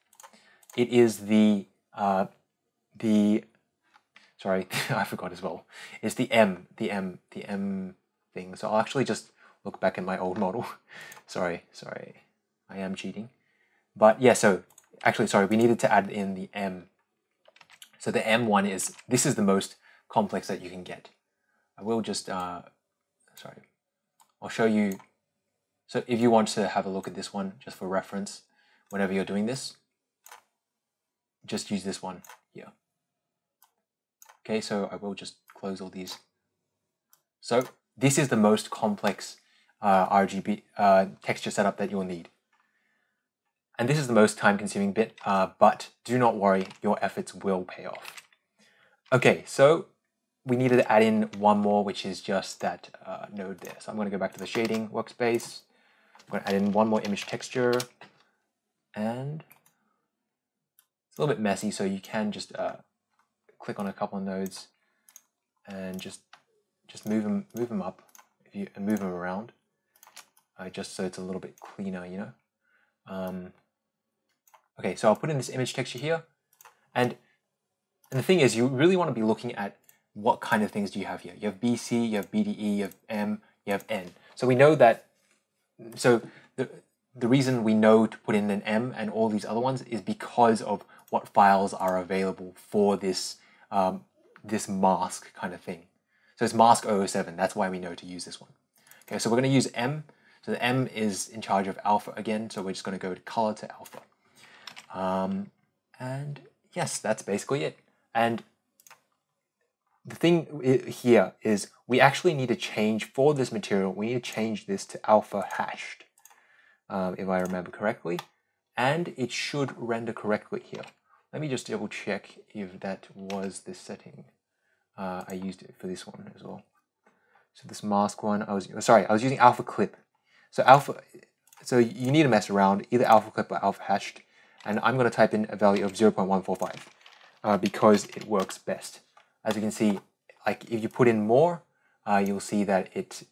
It is the uh, the Sorry, I forgot as well. It's the M, the M, the M thing. So I'll actually just look back at my old model. sorry, sorry, I am cheating. But yeah, so actually, sorry, we needed to add in the M. So the M one is, this is the most complex that you can get. I will just, uh, sorry, I'll show you. So if you want to have a look at this one, just for reference, whenever you're doing this, just use this one here. Okay, so I will just close all these. So this is the most complex uh, R G B uh, texture setup that you'll need. And this is the most time-consuming bit, uh, but do not worry, your efforts will pay off. Okay, so we needed to add in one more, which is just that uh, node there. So I'm gonna go back to the shading workspace. I'm gonna add in one more image texture, and it's a little bit messy, so you can just uh, click on a couple of nodes and just just move them move them up if you and move them around, uh, just so it's a little bit cleaner, you know. Um, okay, so I'll put in this image texture here, and and the thing is, you really want to be looking at what kind of things do you have here. You have B C, you have B D E, you have M, you have N. So we know that. So the the reason we know to put in an M and all these other ones is because of what files are available for this. Um, this mask kind of thing. So it's mask zero zero seven, that's why we know to use this one. Okay, so we're gonna use M. So the M is in charge of alpha again, so we're just gonna go to color to alpha. Um, and yes, that's basically it. And the thing here is we actually need to change for this material, we need to change this to alpha hashed, um, if I remember correctly. And it should render correctly here. Let me just double check if that was the setting uh, I used it for this one as well. So this mask one, I was sorry, I was using alpha clip. So alpha, so you need to mess around either alpha clip or alpha hashed, and I'm going to type in a value of zero point one four five uh, because it works best. As you can see, like if you put in more, uh, you'll see that it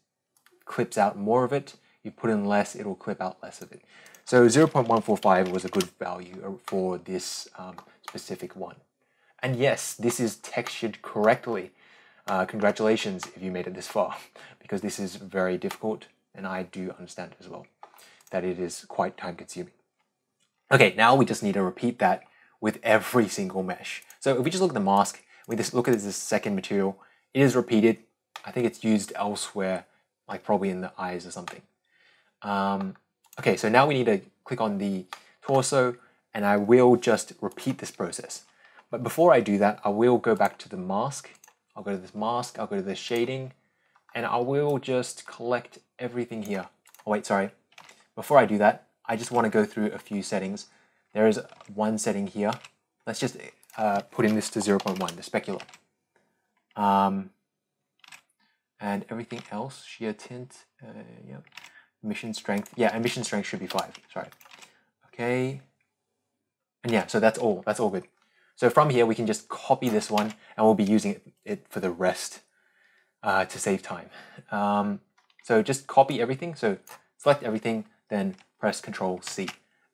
clips out more of it. You put in less, it will clip out less of it. So zero point one four five was a good value for this um, specific one. And yes, this is textured correctly. Uh, congratulations if you made it this far, because this is very difficult, and I do understand as well that it is quite time consuming. Okay, now we just need to repeat that with every single mesh. So if we just look at the mask, we just look at this second material, it is repeated. I think it's used elsewhere, like probably in the eyes or something. Um, okay, so now we need to click on the torso, and I will just repeat this process. But before I do that, I will go back to the mask. I'll go to this mask, I'll go to the shading, and I will just collect everything here. Oh wait, sorry. Before I do that, I just want to go through a few settings. There is one setting here. Let's just uh, put in this to zero point one, the specular. Um, and everything else, sheer tint, uh, yeah. Emission strength, yeah, emission strength should be five, sorry. Okay, and yeah, so that's all, that's all good. So from here, we can just copy this one, and we'll be using it for the rest uh, to save time. Um, so just copy everything. So select everything, then press Control C,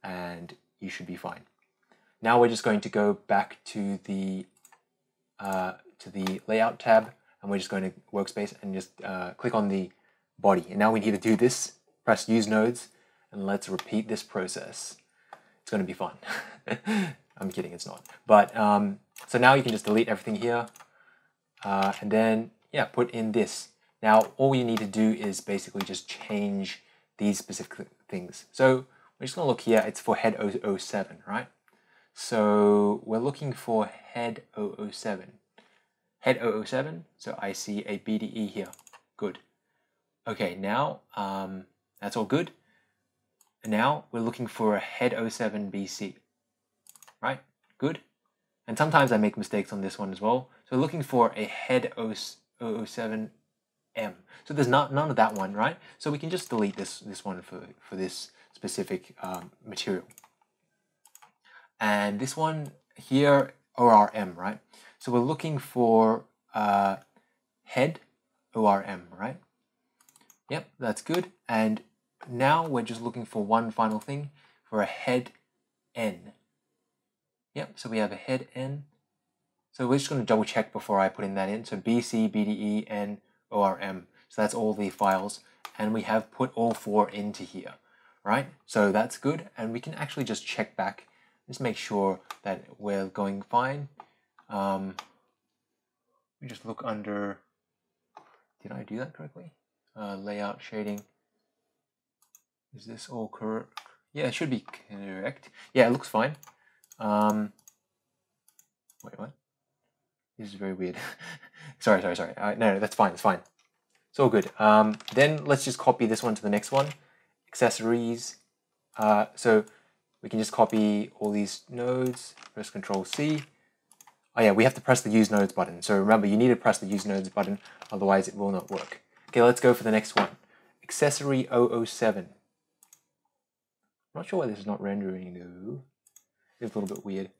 and you should be fine. Now we're just going to go back to the uh, to the Layout tab, and we're just going to Workspace and just uh, click on the body. And now we need to do this. Press Use Nodes, and let's repeat this process. It's going to be fun. I'm kidding, it's not. But um, so now you can just delete everything here, uh, and then yeah, put in this. Now all you need to do is basically just change these specific things. So we're just gonna look here. It's for head zero zero seven, right? So we're looking for head zero zero seven. Head zero zero seven. So I see a B D E here. Good. Okay, now um, that's all good. And now we're looking for a head zero seven B C. Right, good. And sometimes I make mistakes on this one as well. So looking for a head zero zero seven M. So there's not none of that one, right? So we can just delete this this one for, for this specific um, material. And this one here, O R M, right? So we're looking for uh, head O R M, right? Yep, that's good. And now we're just looking for one final thing, for a head N. Yep, so we have a head N. So we're just going to double check before I put in that in. So B C, B D E, N, O R M. So that's all the files. And we have put all four into here, right? So that's good. And we can actually just check back. Just make sure that we're going fine. Um, we just look under, did I do that correctly? Uh, layout, shading. Is this all correct? Yeah, it should be correct. Yeah, it looks fine. Um, wait, what? This is very weird. sorry, sorry, sorry. Uh, no, no, that's fine, that's fine. It's all good. Um, then let's just copy this one to the next one. Accessories. Uh, so we can just copy all these nodes. Press Control C. Oh yeah, we have to press the Use Nodes button. So remember, you need to press the Use Nodes button, otherwise it will not work. Okay, let's go for the next one. Accessory zero zero seven. I'm not sure why this is not rendering though. It's a little bit weird.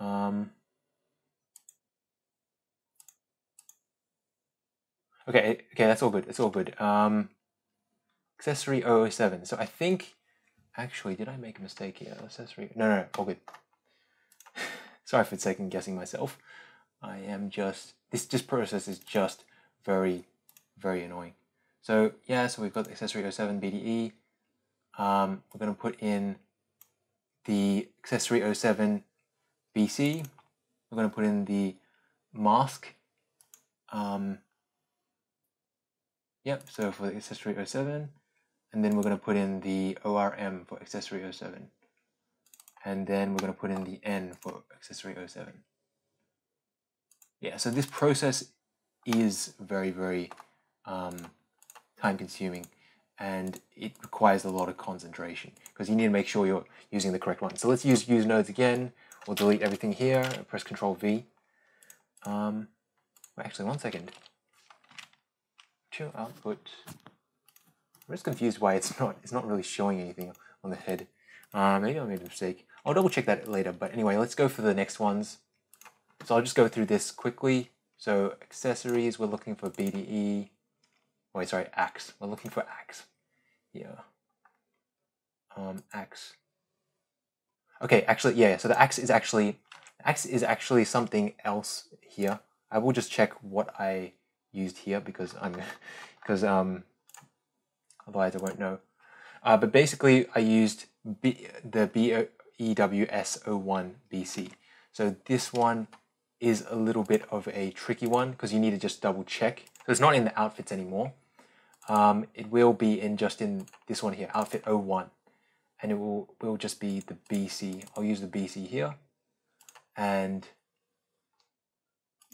Um, okay, okay, that's all good. It's all good. Um, accessory zero zero seven. So I think, actually, did I make a mistake here? Accessory? No, no, no, all good. Sorry for second guessing myself. I am just this. This process is just very, very annoying. So yeah, so we've got accessory zero zero seven B D E. Um, we're going to put in the accessory zero seven B C. We're going to put in the mask. Um, yep, so for the accessory zero seven, and then we're going to put in the O R M for accessory zero seven, and then we're going to put in the N for accessory zero seven. Yeah, so this process is very, very um, time consuming, and it requires a lot of concentration because you need to make sure you're using the correct one. So let's use use nodes again. We'll delete everything here. Press Control V. Um, actually, one second. to output. I'm just confused why it's not it's not really showing anything on the head. Uh, maybe I made a mistake. I'll double check that later, but anyway, let's go for the next ones. So I'll just go through this quickly. So accessories, we're looking for B D E. Wait, sorry, axe. We're looking for axe. Yeah. Um, axe. Okay, actually, yeah, so the axe is actually axe is actually something else here. I will just check what I used here because I'm because um otherwise I won't know. Uh, but basically I used B, the B E W S zero one B C. So this one is a little bit of a tricky one because you need to just double check. So it's not in the outfits anymore. Um, it will be in just in this one here, outfit zero one. And it will, will just be the B C. I'll use the B C here. And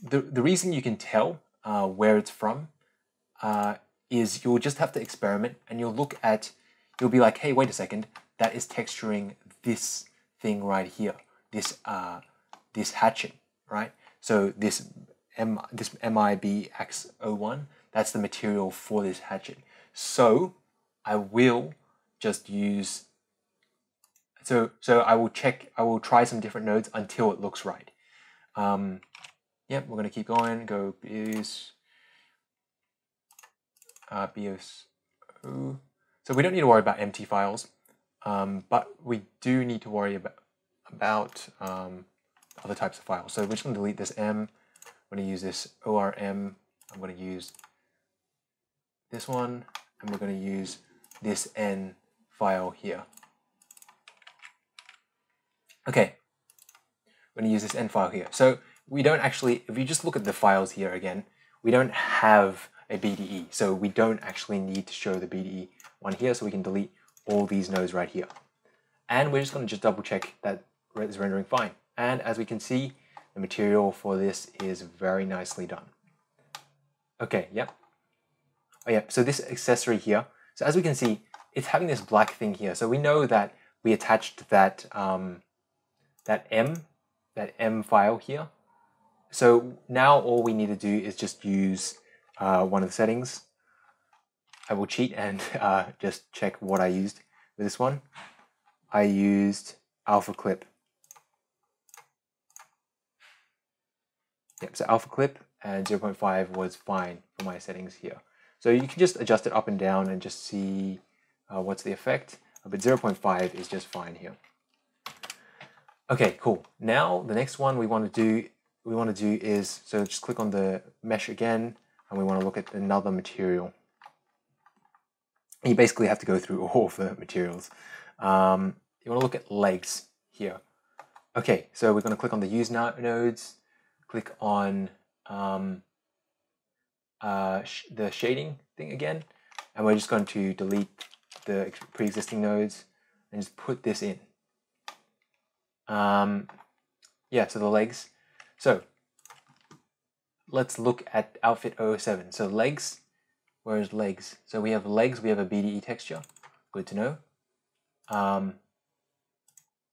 the, the reason you can tell uh, where it's from uh, is you'll just have to experiment and you'll look at, you'll be like, hey, wait a second, that is texturing this thing right here, this uh, this hatchet, right? So this M this M I B X zero one, that's the material for this hatchet. So I will just use. So so I will check. I will try some different nodes until it looks right. Um, yep, yeah, we're gonna keep going. Go BIOS. Uh, BIOS. Oh. So we don't need to worry about empty files. Um, but we do need to worry about, about um, other types of files. So we're just going to delete this M. I'm going to use this O R M. I'm going to use this one. And we're going to use this N file here. Okay. I'm going to use this N file here. So we don't actually, if you just look at the files here again, we don't have a B D E. So we don't actually need to show the B D E one here. So we can delete all these nodes right here. And we're just going to just double check that it's rendering fine. And as we can see, the material for this is very nicely done. Okay, yep. Oh yeah, so this accessory here, so as we can see, it's having this black thing here. So we know that we attached that um, that M, that M file here. So now all we need to do is just use uh, one of the settings. I will cheat and uh, just check what I used with this one. I used alpha clip. Yep, so alpha clip and zero point five was fine for my settings here. So you can just adjust it up and down and just see uh, what's the effect. But zero point five is just fine here. Okay, cool. Now the next one we want to do we want to do is so just click on the mesh again, and we want to look at another material. You basically have to go through all of the materials. Um, you want to look at legs here. Okay, so we're going to click on the use nodes, click on um, uh, sh the shading thing again, and we're just going to delete the pre-existing nodes and just put this in. Um, yeah, so the legs. So let's look at outfit zero zero seven. So legs. Whereas legs, so we have legs, we have a B D E texture, good to know. Um,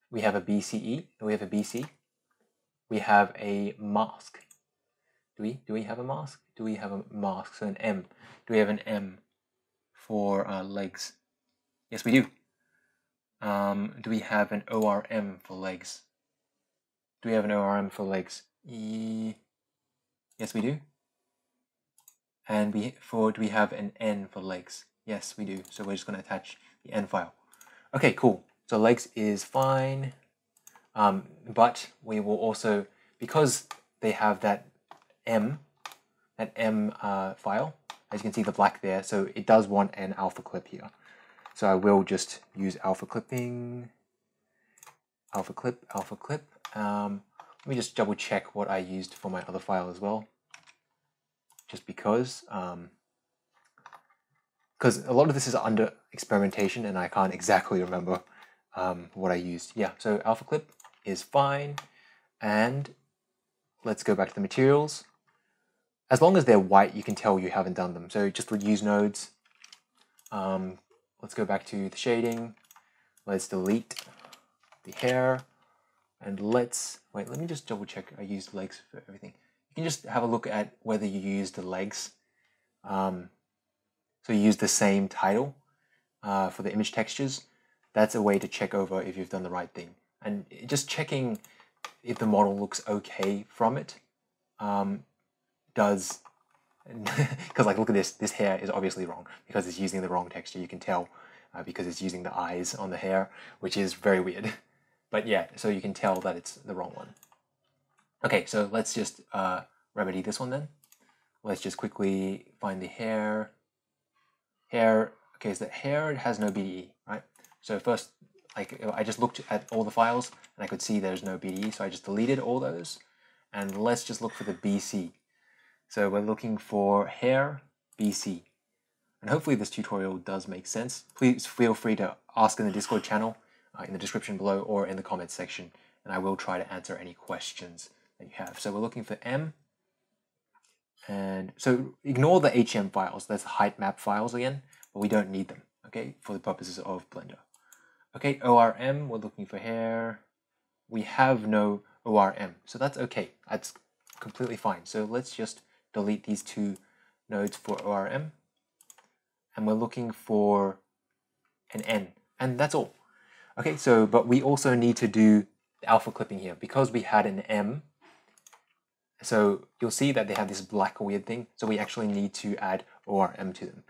we have a B C E, we have a B C. We have a mask. Do we? Do we have a mask? Do we have a mask? So an M. Do we have an M for uh, legs? Yes, we do. Um, do we have an O R M for legs? Do we have an O R M for legs? E yes, we do. And we, for, do we have an N for legs? Yes, we do. So we're just going to attach the N file. Okay, cool. So legs is fine. Um, but we will also, because they have that M, that M uh, file, as you can see the black there, so it does want an alpha clip here. So I will just use alpha clipping, alpha clip, alpha clip. Um, let me just double check what I used for my other file as well. Just because, um, because a lot of this is under experimentation and I can't exactly remember um, what I used. Yeah, so alpha clip is fine. And let's go back to the materials. As long as they're white, you can tell you haven't done them. So just use nodes. Um, let's go back to the shading. Let's delete the hair. And let's, wait, let me just double check. I used legs for everything. You can just have a look at whether you use the legs. Um, So you use the same title uh, for the image textures. That's a way to check over if you've done the right thing. And just checking if the model looks okay from it um, does, because like look at this, this hair is obviously wrong because it's using the wrong texture. You can tell uh, because it's using the eyes on the hair, which is very weird. But yeah, so you can tell that it's the wrong one. Okay, so let's just uh, remedy this one then. Let's just quickly find the hair. Hair, okay, so the hair has no B D E, right? So first, like I just looked at all the files and I could see there's no B D E, so I just deleted all those. And let's just look for the B C. So we're looking for hair B C. And hopefully this tutorial does make sense. Please feel free to ask in the Discord channel, uh, in the description below, or in the comments section, and I will try to answer any questions that you have. So we're looking for M. And so ignore the H M files, that's the height map files again, but we don't need them, okay, for the purposes of Blender. Okay, O R M, we're looking for hair. We have no O R M, so that's okay, that's completely fine. So let's just delete these two nodes for O R M, and we're looking for an N, and that's all. Okay, so, but we also need to do the alpha clipping here, because we had an M. So you'll see that they have this black weird thing, so we actually need to add O R M to them.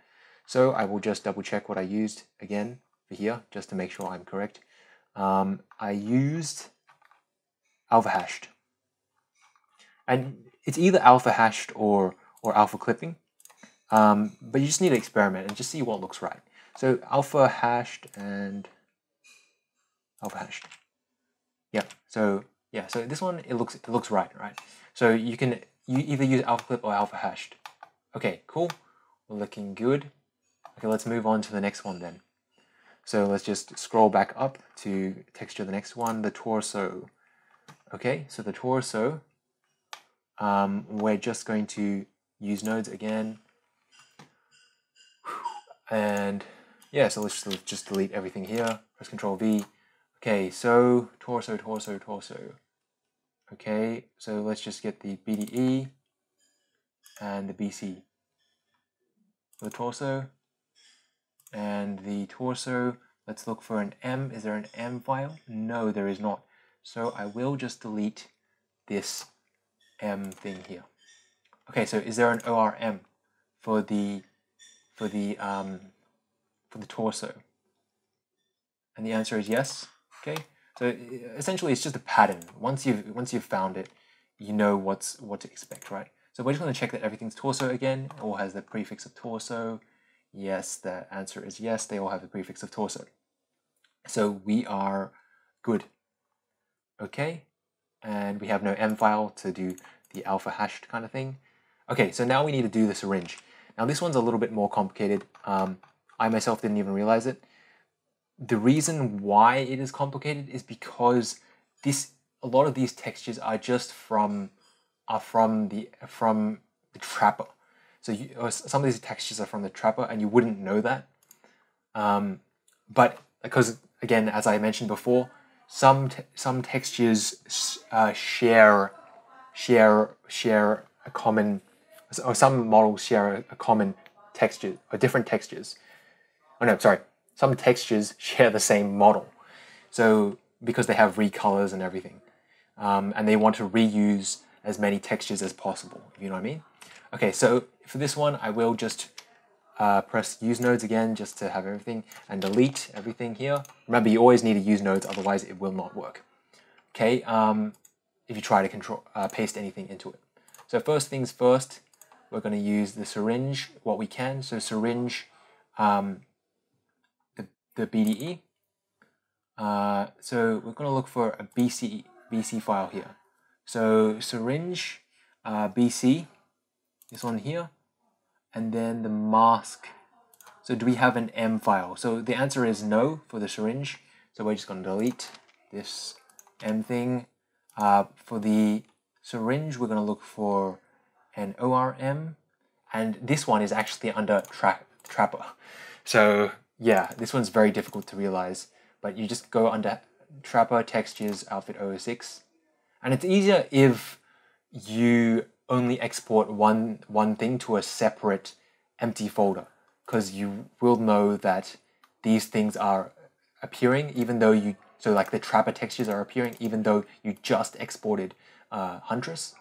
So I will just double check what I used again for here, just to make sure I'm correct. Um, I used alpha hashed. And it's either alpha hashed or, or alpha clipping, um, but you just need to experiment and just see what looks right. So alpha hashed and alpha hashed. Yeah, so yeah, so this one, it looks, it looks right, right? So you can you either use alpha clip or alpha hashed. Okay, cool. We're looking good. Okay, let's move on to the next one then. So let's just scroll back up to texture the next one, the torso. Okay, so the torso, um, we're just going to use nodes again. And yeah, so let's just delete everything here. Press Control V. Okay, so torso, torso, torso. Okay, so let's just get the B D E and the B C. The torso and the torso. Let's look for an M. Is there an M file? No, there is not. So I will just delete this M thing here. Okay, so is there an O R M for the for the um, for the torso? And the answer is yes. Okay. So essentially, it's just a pattern. Once you've once you've found it, you know what's what to expect, right? So we're just going to check that everything's torso again. All has the prefix of torso. Yes, the answer is yes. They all have the prefix of torso. So we are good. Okay, and we have no M file to do the alpha hashed kind of thing. Okay, so now we need to do the syringe. Now this one's a little bit more complicated. Um, I myself didn't even realize it. The reason why it is complicated is because this a lot of these textures are just from are from the from the trapper. So you, or some of these textures are from the trapper, and you wouldn't know that. Um, but because again, as I mentioned before, some te some textures uh, share share share a common, or some models share a common texture or different textures. Oh no, sorry. Some textures share the same model, so because they have recolors and everything, um, and they want to reuse as many textures as possible, if you know what I mean. Okay, so for this one, I will just uh, press use nodes again just to have everything, and delete everything here. Remember, you always need to use nodes, otherwise it will not work. Okay, um, if you try to control uh, paste anything into it. So first things first, we're going to use the syringe, what we can, so syringe, um, the B D E. Uh, so we're going to look for a B C, B C file here. So syringe, uh, B C, this one here, and then the mask. So do we have an M file? So the answer is no for the syringe. So we're just going to delete this M thing. Uh, for the syringe, we're going to look for an O R M, and this one is actually under tra trapper. So yeah, this one's very difficult to realize, but you just go under Trapper Textures Outfit oh oh six, and it's easier if you only export one one thing to a separate empty folder. because you will know that these things are appearing, even though you, so like the trapper textures are appearing, even though you just exported uh, Huntress.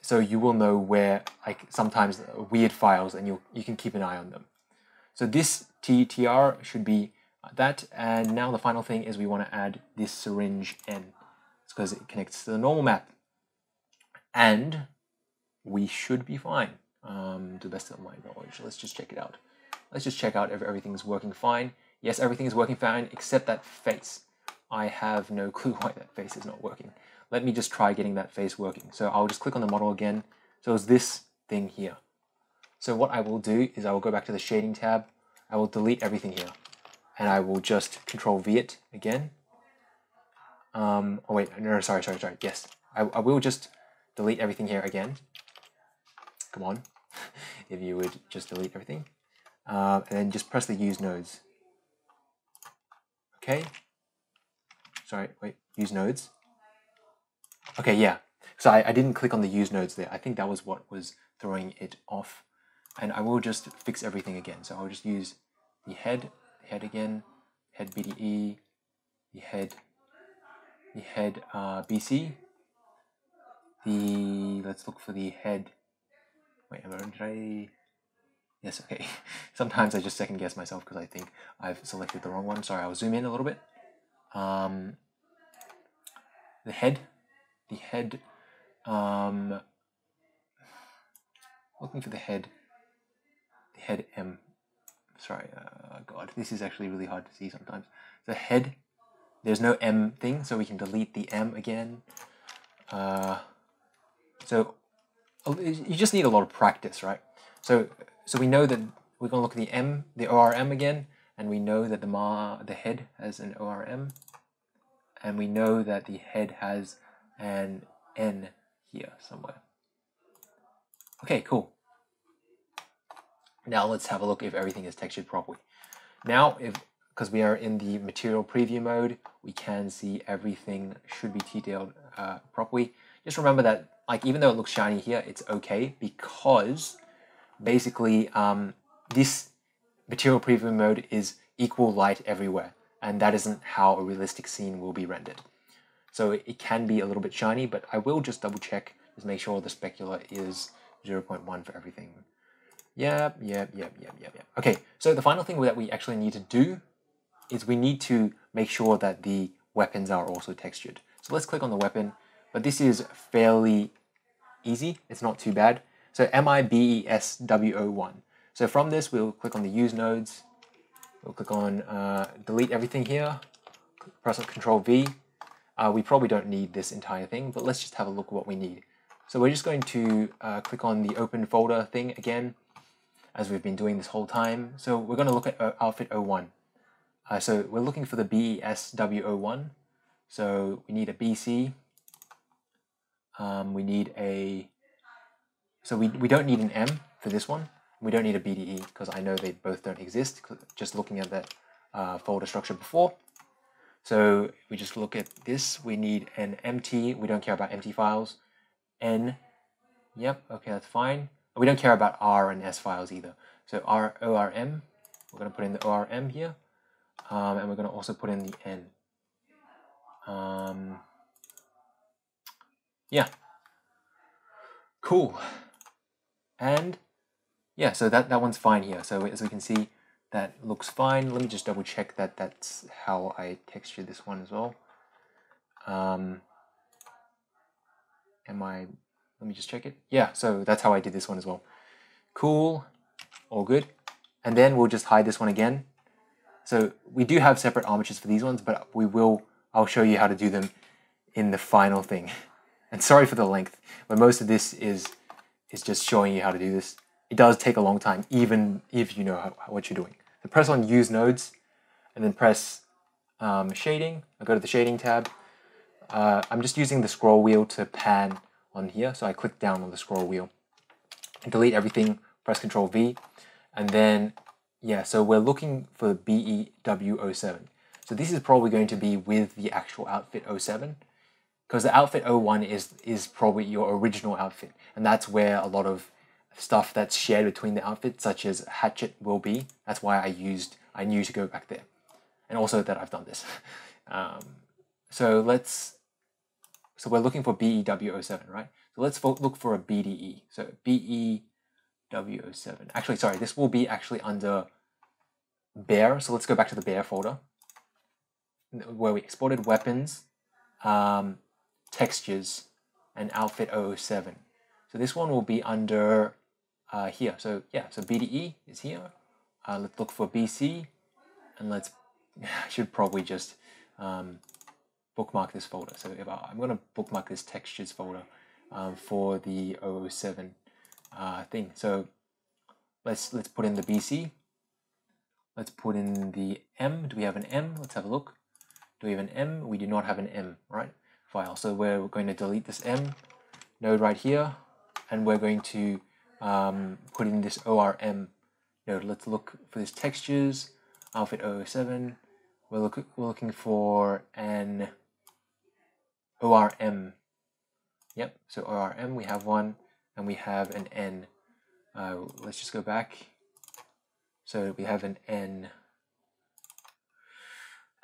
So you will know where, like, sometimes weird files, and you you can keep an eye on them. So this T T R should be that. And now the final thing is we want to add this syringe N. It's because it connects to the normal map. And we should be fine, um, to the best of my knowledge. Let's just check it out. Let's just check out if everything's working fine. Yes, everything is working fine except that face. I have no clue why that face is not working. Let me just try getting that face working. So I'll just click on the model again. So it's this thing here. So what I will do is I will go back to the shading tab. I will delete everything here. And I will just control V it again. Um, oh wait, no, sorry, sorry, sorry. Yes, I, I will just delete everything here again. Come on, if you would just delete everything. Uh, and then just press the use nodes. Okay. Sorry, wait, use nodes. Okay, yeah. So I, I didn't click on the use nodes there. I think that was what was throwing it off. And I will just fix everything again. So I'll just use the head, the head again, head B D E, the head, the head uh, B C, the, let's look for the head, wait, am I on today? Yes, okay. Sometimes I just second guess myself because I think I've selected the wrong one. Sorry, I'll zoom in a little bit. Um, the head, the head, um, looking for the head, the head M, sorry, uh, God, this is actually really hard to see sometimes. The head, there's no M thing, so we can delete the M again. Uh, so you just need a lot of practice, right? So, so we know that we're going to look at the M, the O R M again, and we know that the ma the head has an O R M, and we know that the head has an N here somewhere. Okay, cool. Now let's have a look if everything is textured properly. Now, if because we are in the material preview mode, we can see everything should be detailed uh, properly. Just remember that, like, even though it looks shiny here, it's okay because basically um, this material preview mode is equal light everywhere, and that isn't how a realistic scene will be rendered. So it can be a little bit shiny, but I will just double check, just make sure the specular is zero point one for everything. Yep, yep, yep, yep, yep, yep. Okay, so the final thing that we actually need to do is we need to make sure that the weapons are also textured. So let's click on the weapon, but this is fairly easy. It's not too bad. So M I B E S W O one. So from this, we'll click on the use nodes. We'll click on uh, delete everything here. Press on Control V. Uh, we probably don't need this entire thing, but let's just have a look at what we need. So we're just going to uh, click on the open folder thing again, as we've been doing this whole time. So we're going to look at uh, outfit zero one. Uh, so we're looking for the B E S W zero one. So we need a B C. Um, we need a... So we, we don't need an M for this one. We don't need a B D E because I know they both don't exist, just looking at that uh, folder structure before. So we just look at this. We need an M T. We don't care about M T files. N, yep, okay, that's fine. We don't care about R and S files either. So R, O R M, we're going to put in the O R M here. Um, and we're going to also put in the N. Um, yeah. Cool. And yeah, so that, that one's fine here. So as we can see, that looks fine. Let me just double check that that's how I textured this one as well. Um, Am I, let me just check it. Yeah, so that's how I did this one as well. Cool, all good. And then we'll just hide this one again. So we do have separate armatures for these ones, but we will, I'll show you how to do them in the final thing. And sorry for the length, but most of this is, is just showing you how to do this. It does take a long time, even if you know how, what you're doing. So press on Use Nodes, and then press um, Shading. I'll go to the Shading tab. Uh, I'm just using the scroll wheel to pan on here, so I click down on the scroll wheel and delete everything, press Control V, and then, yeah, so we're looking for B E W zero seven. So this is probably going to be with the actual outfit zero seven, because the outfit zero one is, is probably your original outfit, and that's where a lot of stuff that's shared between the outfits, such as hatchet will be. That's why I used, I knew to go back there. And also that I've done this. Um, so let's, so we're looking for B E W zero seven, right? So let's look for a B D E. So B E W zero seven, actually, sorry, this will be actually under bear. So let's go back to the bear folder where we exported weapons, um, textures, and outfit zero zero seven. So this one will be under uh, here. So yeah, so B D E is here. Uh, let's look for B C, and let's, I should probably just um, bookmark this folder. So if I, I'm going to bookmark this textures folder um, for the zero zero seven uh, thing. So let's let's put in the B C. Let's put in the M. Do we have an M? Let's have a look. Do we have an M? We do not have an M, right? File. So we're going to delete this M node right here, and we're going to um, put in this O R M node. Let's look for this textures outfit zero zero seven. We're, look, we're looking for an O R M. Yep, so O R M, we have one, and we have an N. Uh, let's just go back. So we have an N.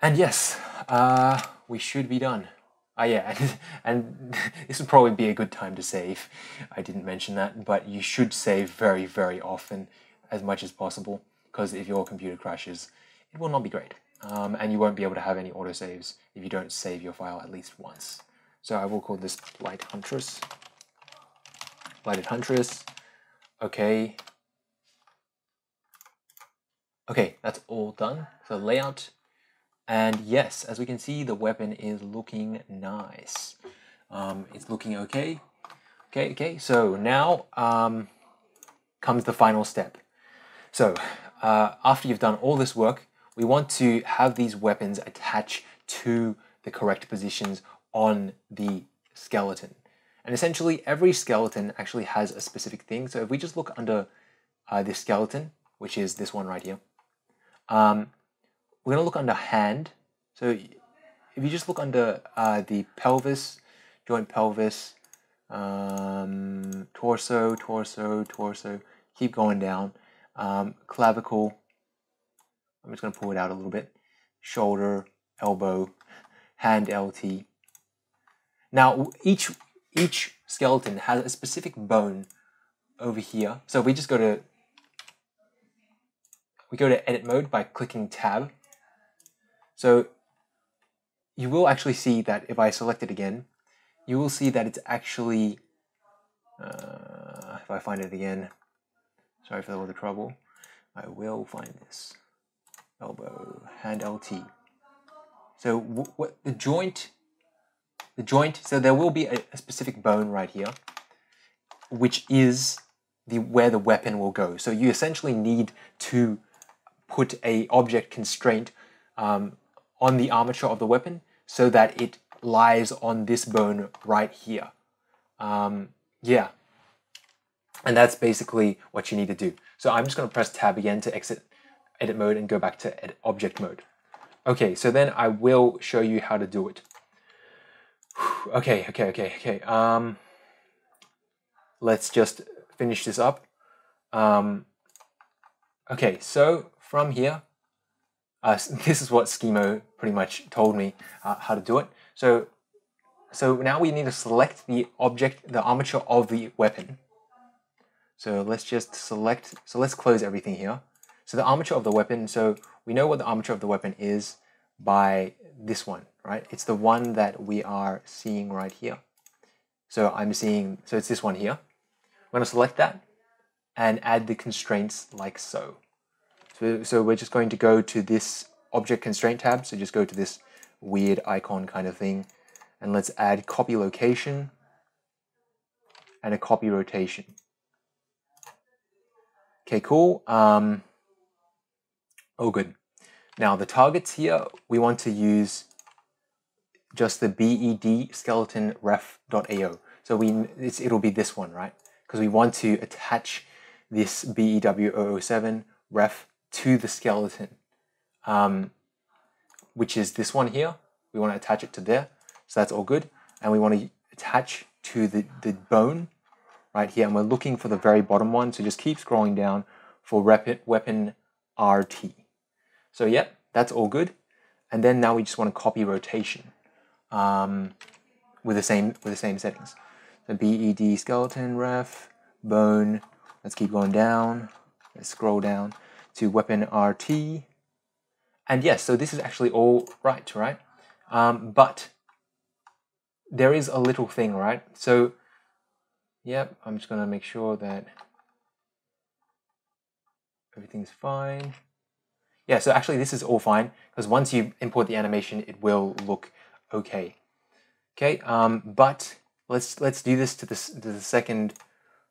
And yes, uh, we should be done. Ah, uh, yeah, and, and this would probably be a good time to save. I didn't mention that, but you should save very, very often as much as possible, because if your computer crashes, it will not be great. Um, and you won't be able to have any autosaves if you don't save your file at least once. So I will call this Blighted Huntress. Blighted Huntress. Okay. Okay, that's all done. So layout. And yes, as we can see, the weapon is looking nice. Um, it's looking okay. Okay, okay. So now um, comes the final step. So uh, after you've done all this work, we want to have these weapons attach to the correct positions on the skeleton. And essentially, every skeleton actually has a specific thing. So if we just look under uh, this skeleton, which is this one right here, um, we're going to look under hand. So if you just look under uh, the pelvis, joint pelvis, um, torso, torso, torso, keep going down, um, clavicle, I'm just going to pull it out a little bit, shoulder, elbow, hand L T. Now each, each skeleton has a specific bone over here. So we just go to, we go to edit mode by clicking tab. So you will actually see that if I select it again, you will see that it's actually, uh, if I find it again, sorry for all the trouble, I will find this, elbow, hand L T. So what the joint, the joint, so there will be a, a specific bone right here, which is the where the weapon will go. So you essentially need to put a object constraint um, on the armature of the weapon so that it lies on this bone right here. Um, yeah. And that's basically what you need to do. So I'm just going to press tab again to exit edit mode and go back to edit object mode. Okay, so then I will show you how to do it. Whew, okay, okay, okay, okay. Um, let's just finish this up. Um, okay, so from here, Uh, this is what Skemooo pretty much told me uh, how to do it. So, so now we need to select the object, the armature of the weapon. So let's just select, so let's close everything here. So the armature of the weapon, so we know what the armature of the weapon is by this one, right? It's the one that we are seeing right here. So I'm seeing, so it's this one here. I'm going to select that and add the constraints like so. So, so we're just going to go to this object constraint tab. So just go to this weird icon kind of thing, and let's add copy location and a copy rotation. Okay, cool. Um, oh, good. Now the targets here, we want to use just the B E D skeleton ref dot A O. So we it's, it'll be this one, right? Because we want to attach this B E W zero zero seven ref to the skeleton, um, which is this one here. We want to attach it to there, so that's all good. And we want to attach to the, the bone right here, and we're looking for the very bottom one. So just keep scrolling down for weapon R T. So yep, that's all good. And then now we just want to copy rotation um, with the same with the same settings. So B E D skeleton ref bone. Let's keep going down. Let's scroll down to weapon R T. And yes, so this is actually all right, right? Um, but there is a little thing, right? So yep, I'm just gonna make sure that everything's fine. Yeah, so actually this is all fine, because once you import the animation, it will look okay. Okay, um, but let's let's do this to the to the second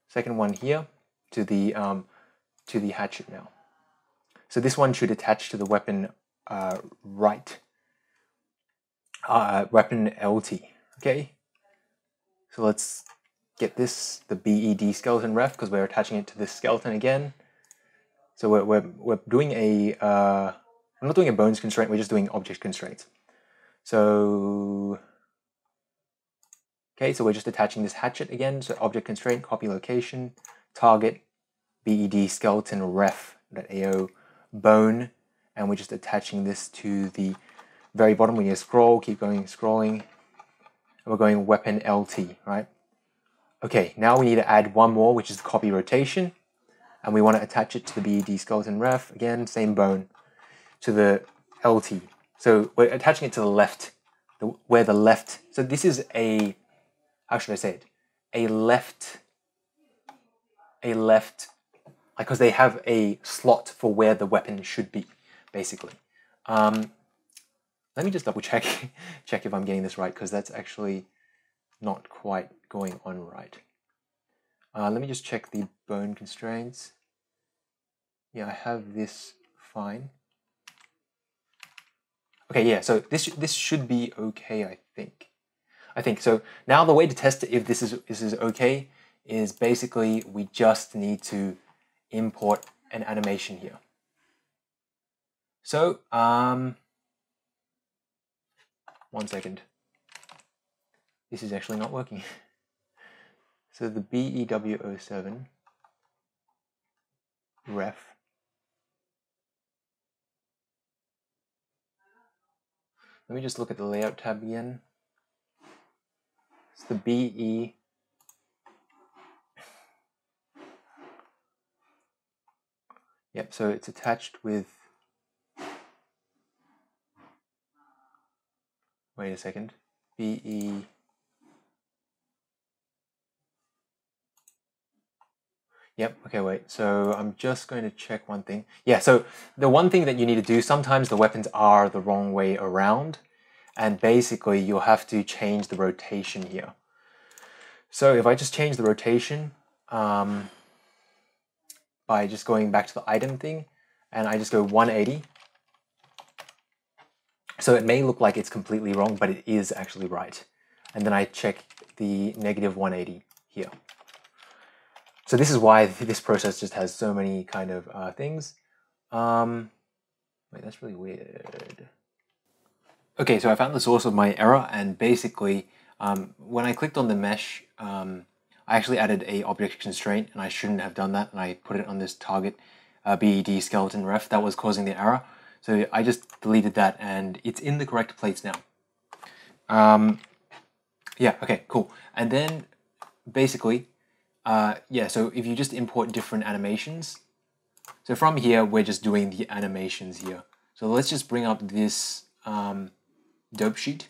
second one here, to the um, to the hatchet now. So this one should attach to the weapon uh, right, uh, weapon L T. Okay, so let's get this the B E D skeleton ref, because we're attaching it to this skeleton again. So we're, we're, we're doing a, uh, we're not doing a bones constraint, we're just doing object constraints. So, okay, so we're just attaching this hatchet again. So object constraint, copy location, target, B E D, skeleton, ref.ao, bone. And we're just attaching this to the very bottom. We need to scroll, keep going, scrolling. And we're going weapon L T, right? Okay, now we need to add one more, which is the copy rotation. And we want to attach it to the B E D skeleton ref, again, same bone, to the L T. So we're attaching it to the left, the, where the left, so this is a, how should I say it? A left, a left, because they have a slot for where the weapon should be, basically. Um, let me just double check, check if I'm getting this right, because that's actually not quite going on right. Uh, let me just check the bone constraints. Yeah, I have this fine. Okay, yeah, so this this should be okay, I think. I think so. Now the way to test if this is this is okay is basically we just need to import an animation here. So um, one second. This is actually not working. So the B E W zero seven ref. Let me just look at the layout tab again. It's the B E. Yep, so it's attached with. Wait a second. B E. Yep, okay, wait, so I'm just going to check one thing. Yeah, so the one thing that you need to do, sometimes the weapons are the wrong way around, and basically you'll have to change the rotation here. So if I just change the rotation um, by just going back to the item thing, and I just go one eighty, so it may look like it's completely wrong, but it is actually right. And then I check the negative one eighty here. So this is why this process just has so many kind of uh, things. Um, wait, that's really weird. Okay, so I found the source of my error, and basically um, when I clicked on the mesh, um, I actually added a object constraint, and I shouldn't have done that, and I put it on this target uh, B E D skeleton ref that was causing the error. So I just deleted that, and it's in the correct place now. Um, yeah, okay, cool. And then basically, Uh, yeah, so if you just import different animations, so from here we're just doing the animations here. So let's just bring up this um, dope sheet,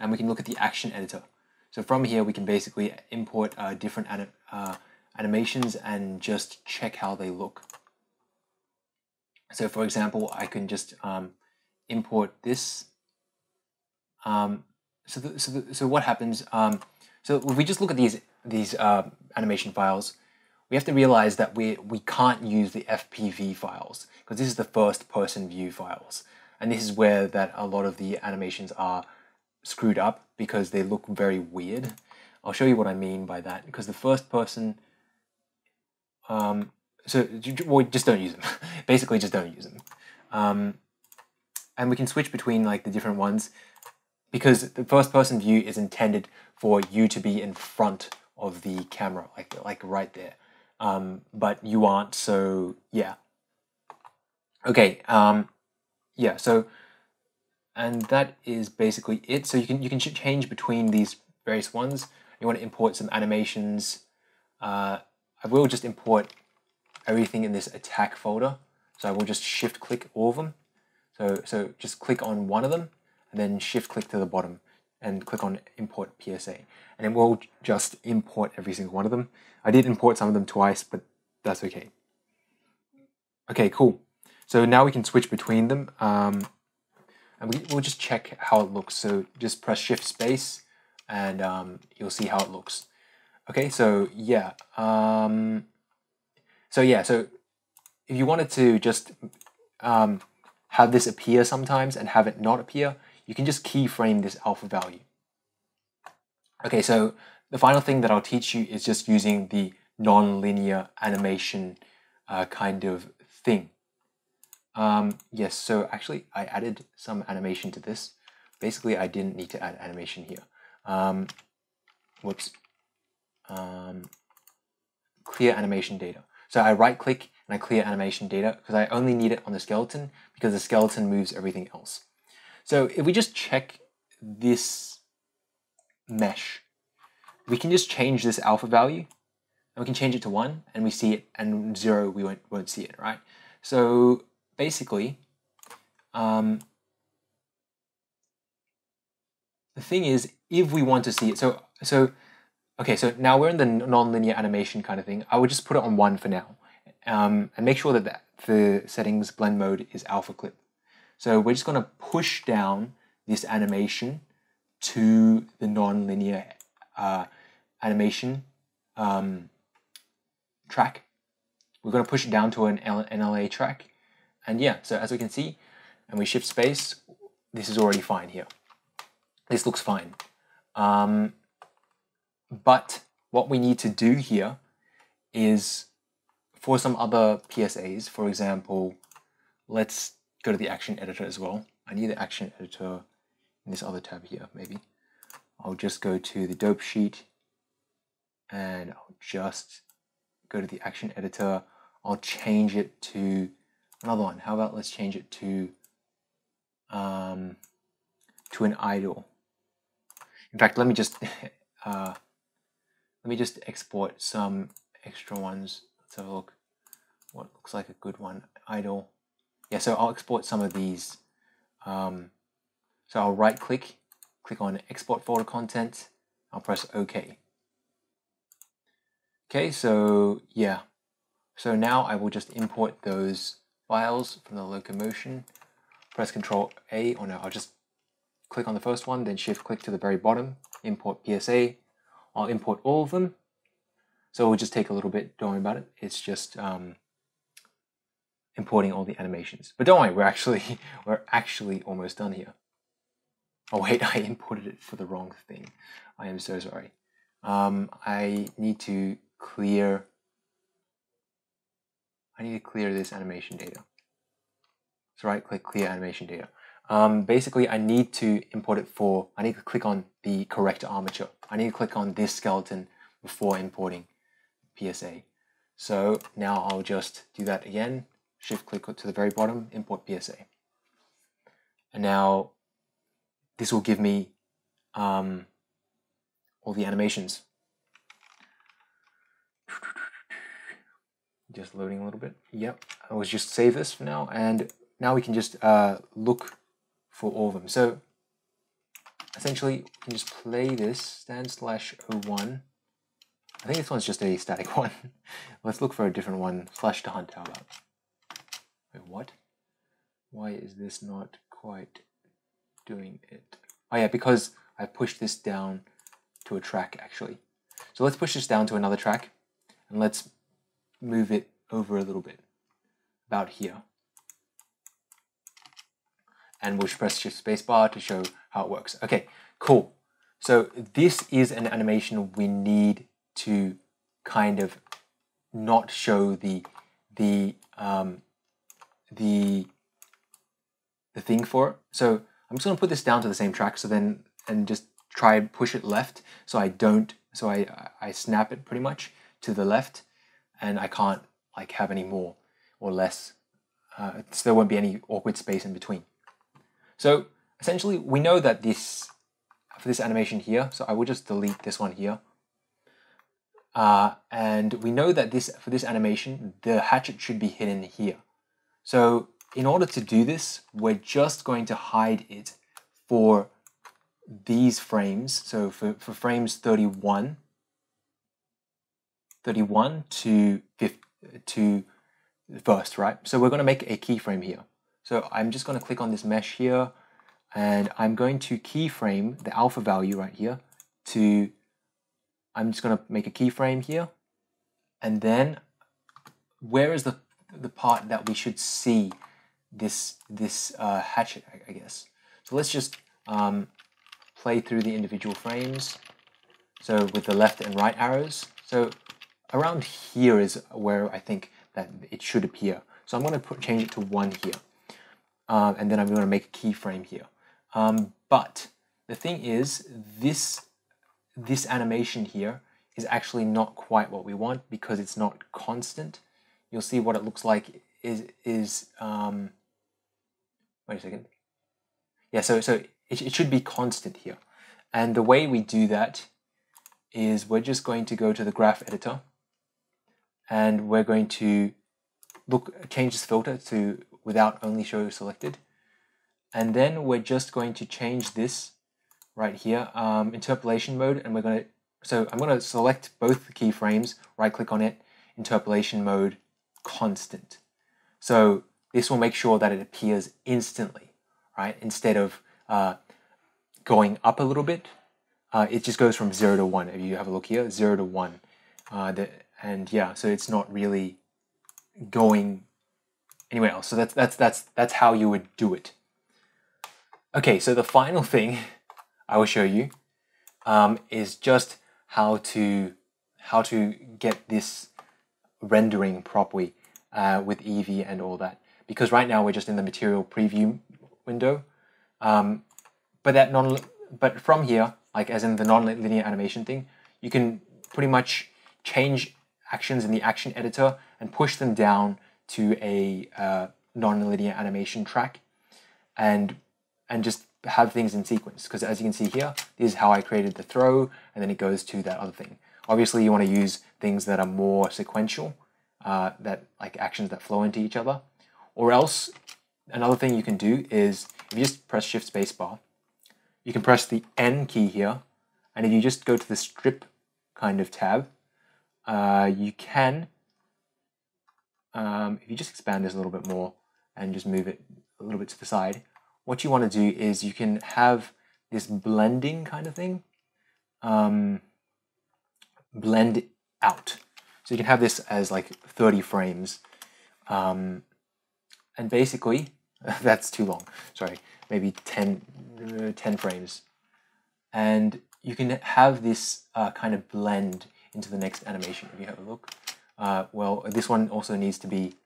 and we can look at the action editor. So from here we can basically import uh, different anim uh, animations and just check how they look. So for example, I can just um, import this. Um, so, the, so, the, so what happens? Um, so if we just look at these these uh, animation files, we have to realize that we, we can't use the F P V files, because this is the first person view files. And this is where that a lot of the animations are screwed up, because they look very weird. I'll show you what I mean by that, because the first person, um, so well, just don't use them. Basically just don't use them. Um, and we can switch between like the different ones, because the first person view is intended for you to be in front of the camera, like like right there. Um, but you aren't, so yeah. Okay, um, yeah. So, and that is basically it. So you can you can change between these various ones. You want to import some animations. Uh, I will just import everything in this attack folder. So I will just shift click all of them. So so just click on one of them, and then shift click to the bottom, and click on import P S A, and it will just import every single one of them. I did import some of them twice, but that's okay. Okay, cool. So now we can switch between them, um, and we, we'll just check how it looks. So just press shift space, and um, you'll see how it looks. Okay, so yeah. Um, so yeah, so if you wanted to just um, have this appear sometimes and have it not appear, you can just keyframe this alpha value. Okay, so the final thing that I'll teach you is just using the non-linear animation uh, kind of thing. Um, yes, so actually I added some animation to this. Basically, I didn't need to add animation here. Um, whoops. Um, clear animation data. So I right-click and I clear animation data because I only need it on the skeleton because the skeleton moves everything else. So if we just check this mesh, we can just change this alpha value and we can change it to one and we see it, and zero, we won't, won't see it, right? So basically, um, the thing is, if we want to see it, so, so okay, so now we're in the non-linear animation kind of thing. I would just put it on one for now, um, and make sure that that, the settings blend mode is alpha clip. So we're just going to push down this animation to the non-linear uh, animation um, track. We're going to push it down to an N L A track. And yeah, so as we can see, and we shift space, this is already fine here. This looks fine. Um, but what we need to do here is for some other P S As, for example, let's go to the action editor as well. I need the action editor in this other tab here, maybe. I'll just go to the dope sheet and I'll just go to the action editor. I'll change it to another one. How about let's change it to um, to an idol. In fact, let me just uh, let me just export some extra ones. Let's have a look. What looks like a good one? Idol. Yeah, so I'll export some of these. Um, so I'll right click, click on export folder content. I'll press OK. Okay, so yeah. So now I will just import those files from the locomotion. Press Control A, or no, I'll just click on the first one, then shift click to the very bottom, import P S A. I'll import all of them. So it will just take a little bit, don't worry about it. It's just, um, importing all the animations. But don't worry, we're actually we're actually almost done here. Oh wait, I imported it for the wrong thing. I am so sorry. Um, I need to clear I need to clear this animation data. So right click clear animation data. Um, basically I need to import it for I need to click on the correct armature. I need to click on this skeleton before importing P S A. So now I'll just do that again. Shift click to the very bottom, import P S A. And now this will give me um, all the animations. Just loading a little bit. Yep, I will just save this for now. And now we can just uh, look for all of them. So essentially, we can just play this, stand slash oh one. I think this one's just a static one. Let's look for a different one, slash to hunt, how about? Wait, what? Why is this not quite doing it? Oh yeah, because I pushed this down to a track actually. So let's push this down to another track and let's move it over a little bit, about here. And we'll press shift spacebar to show how it works. Okay, cool. So this is an animation we need to kind of not show the, the, um, the the thing for it. So I'm just going to put this down to the same track so then and just try and push it left so I don't So I, I snap it pretty much to the left, and I can't like have any more or less. Uh, so there won't be any awkward space in between. So essentially we know that this, for this animation here, so I will just delete this one here. Uh, and we know that this, for this animation, the hatchet should be hidden here. So in order to do this, we're just going to hide it for these frames. So for, for frames thirty-one, thirty-one to, to first, right? So we're going to make a keyframe here. So I'm just going to click on this mesh here, and I'm going to keyframe the alpha value right here to, I'm just going to make a keyframe here. And then where is the, the part that we should see this, this uh, hatchet, I, I guess. So let's just um, play through the individual frames. So with the left and right arrows. So around here is where I think that it should appear. So I'm going to put, change it to one here. Um, and then I'm going to make a keyframe here. Um, but the thing is, this, this animation here is actually not quite what we want because it's not constant. You'll see what it looks like is, is um, wait a second. Yeah, so, so it, it should be constant here. And the way we do that is we're just going to go to the graph editor, and we're going to look, change this filter to without only show selected. And then we're just going to change this right here, um, interpolation mode. And we're going to, so I'm going to select both the keyframes, right click on it, interpolation mode, constant. So this will make sure that it appears instantly, right? Instead of uh, going up a little bit, uh, it just goes from zero to one. If you have a look here, zero to one. Uh, the, and yeah, so it's not really going anywhere else. So that's, that's, that's, that's how you would do it. Okay, so the final thing I will show you um, is just how to, how to get this rendering properly uh, with Eevee and all that. Because right now we're just in the material preview window. Um, but that non, but from here, like as in the non-linear animation thing, you can pretty much change actions in the action editor and push them down to a uh, non-linear animation track, and and just have things in sequence. Because as you can see here, this is how I created the throw, and then it goes to that other thing. Obviously, you want to use things that are more sequential, uh, that like actions that flow into each other. Or else, another thing you can do is if you just press Shift Spacebar, you can press the N key here, and if you just go to the strip kind of tab, uh, you can. Um, if you just expand this a little bit more and just move it a little bit to the side, what you want to do is you can have this blending kind of thing, um, blend out. So you can have this as like thirty frames. Um, and basically, that's too long, sorry, maybe ten, uh, ten frames. And you can have this uh, kind of blend into the next animation if you have a look. Uh, well, this one also needs to be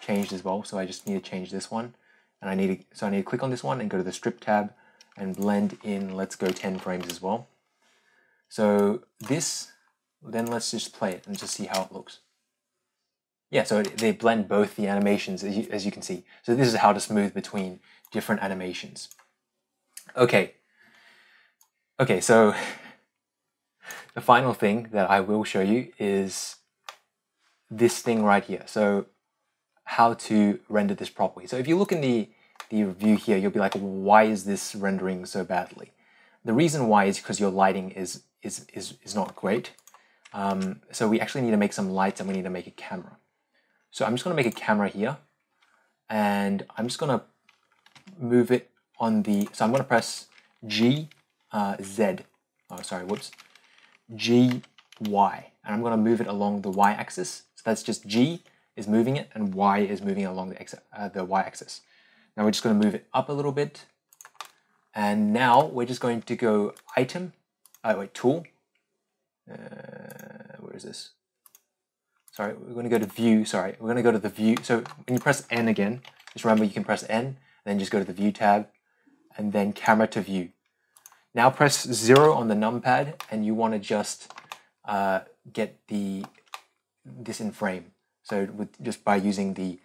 changed as well, so I just need to change this one, and I need to, so I need to click on this one and go to the strip tab and blend in. Let's go ten frames as well. So this, then let's just play it and just see how it looks. Yeah, so it, they blend both the animations as you, as you can see. So this is how to smooth between different animations. Okay. Okay, so the final thing that I will show you is this thing right here. So how to render this properly. So if you look in the, the review here, you'll be like, why is this rendering so badly? The reason why is because your lighting is, is, is, is not great. Um, so we actually need to make some lights, and we need to make a camera. So I'm just going to make a camera here, and I'm just going to move it on the, so I'm going to press G, uh, Z, oh sorry, whoops, G, Y, and I'm going to move it along the Y axis. So that's just G is moving it, and Y is moving along the, X, uh, the Y axis. Now we're just going to move it up a little bit. And now we're just going to go item, oh wait, tool. Uh, where is this? Sorry, we're going to go to view, sorry. We're going to go to the view. So when you press N again, just remember you can press N, and then just go to the view tab, and then camera to view. Now press zero on the numpad, and you want to just uh, get the this in frame. So with, just by using the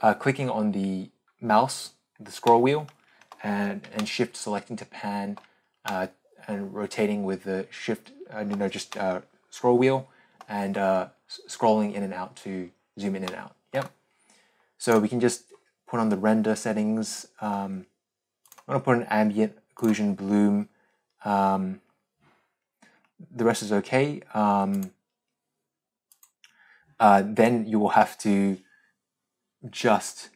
uh, clicking on the mouse, the scroll wheel, and and shift selecting to pan, uh, and rotating with the shift, uh, you know, just uh, scroll wheel, and uh, scrolling in and out to zoom in and out. Yep. So we can just put on the render settings. Um, I'm gonna put an ambient occlusion bloom. Um, the rest is okay. Um, uh, then you will have to just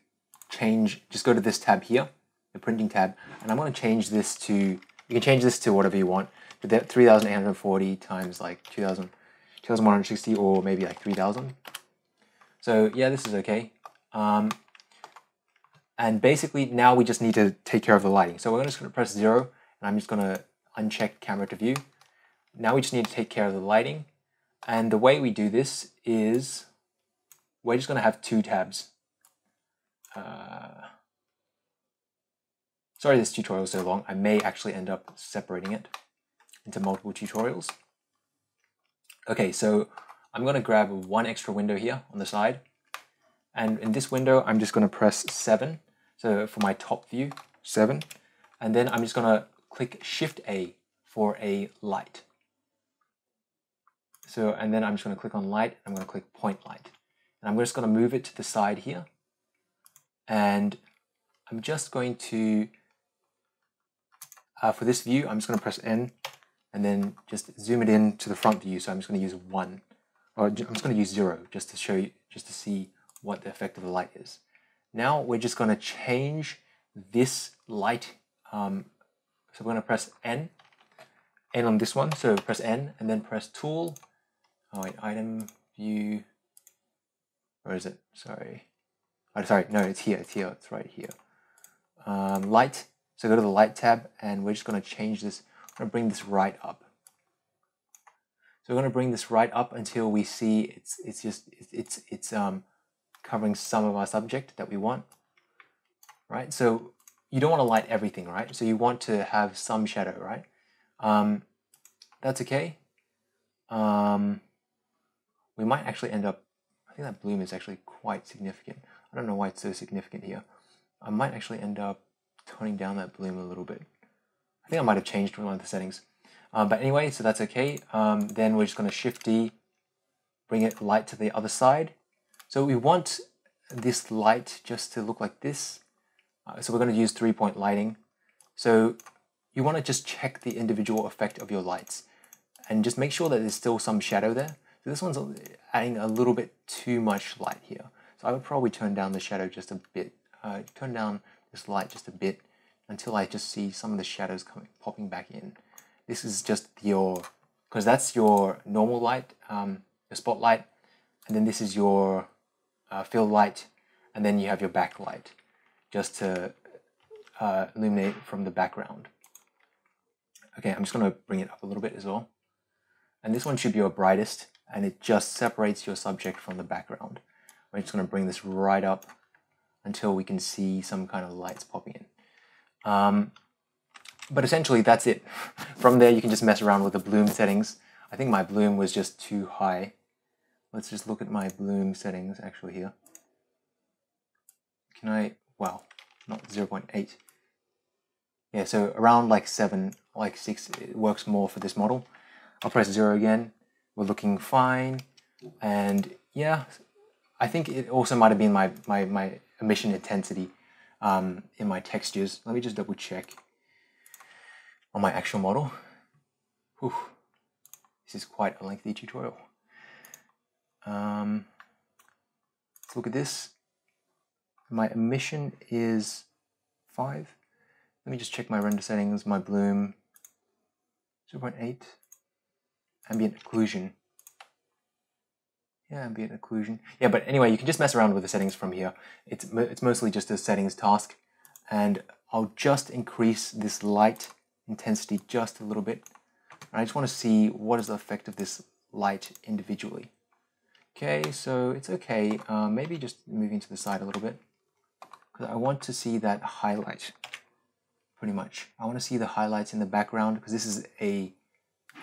change. Just go to this tab here, the printing tab, and I'm gonna change this to. You can change this to whatever you want. But that three thousand eight hundred forty times like two thousand. two thousand one hundred sixty or maybe like three thousand. So yeah, this is okay. Um, and basically now we just need to take care of the lighting. So we're just gonna press zero, and I'm just gonna uncheck camera to view. Now we just need to take care of the lighting. And the way we do this is we're just gonna have two tabs. Uh, sorry this tutorial is so long. I may actually end up separating it into multiple tutorials. Okay, so I'm gonna grab one extra window here on the side. And in this window, I'm just gonna press seven. So for my top view, seven. And then I'm just gonna click Shift A for a light. So, and then I'm just gonna click on light. I'm gonna click point light. And I'm just gonna move it to the side here. And I'm just going to, uh, for this view, I'm just gonna press N, and then just zoom it in to the front view. So I'm just going to use one, or I'm just going to use zero just to show you, just to see what the effect of the light is. Now we're just going to change this light. Um, so we're going to press N, N on this one. So press N and then press tool. Oh wait, item view, where is it? Sorry. Oh, sorry, no, it's here, it's here, it's right here. Um, light, so go to the light tab, and we're just going to change this. I'm going to bring this right up. So we're going to bring this right up until we see it's it's just it's it's, it's um covering some of our subject that we want. Right? So you don't want to light everything, right? So you want to have some shadow, right? Um, that's okay. Um, we might actually end up. I think that bloom is actually quite significant. I don't know why it's so significant here. I might actually end up toning down that bloom a little bit. I think I might have changed one of the settings. Um, but anyway, so that's okay. Um, then we're just going to Shift D, bring it light to the other side. So we want this light just to look like this. Uh, so we're going to use three-point lighting. So you want to just check the individual effect of your lights and just make sure that there's still some shadow there. So this one's adding a little bit too much light here. So I would probably turn down the shadow just a bit, uh, turn down this light just a bit, until I just see some of the shadows coming, popping back in. This is just your, because that's your normal light, um, your spotlight, and then this is your uh, fill light, and then you have your backlight, just to uh, illuminate from the background. Okay, I'm just gonna bring it up a little bit as well. And this one should be your brightest, and it just separates your subject from the background. We're just gonna bring this right up until we can see some kind of lights popping in. Um, but essentially that's it. From there you can just mess around with the bloom settings. I think my bloom was just too high. Let's just look at my bloom settings actually here. Can I, well, not zero point eight. Yeah, so around like seven, like six, it works more for this model. I'll press zero again. We're looking fine. And yeah, I think it also might have been my, my, my emission intensity. Um, in my textures. Let me just double check on my actual model. Whew. This is quite a lengthy tutorial. Um, let's look at this. My emission is five. Let me just check my render settings, my bloom, zero point eight. Ambient occlusion. Yeah, ambient occlusion. Yeah, but anyway, you can just mess around with the settings from here. It's, it's mostly just a settings task. And I'll just increase this light intensity just a little bit. And I just want to see what is the effect of this light individually. Okay, so it's okay. Uh, maybe just moving to the side a little bit, because I want to see that highlight. pretty much. I want to see the highlights in the background because this is a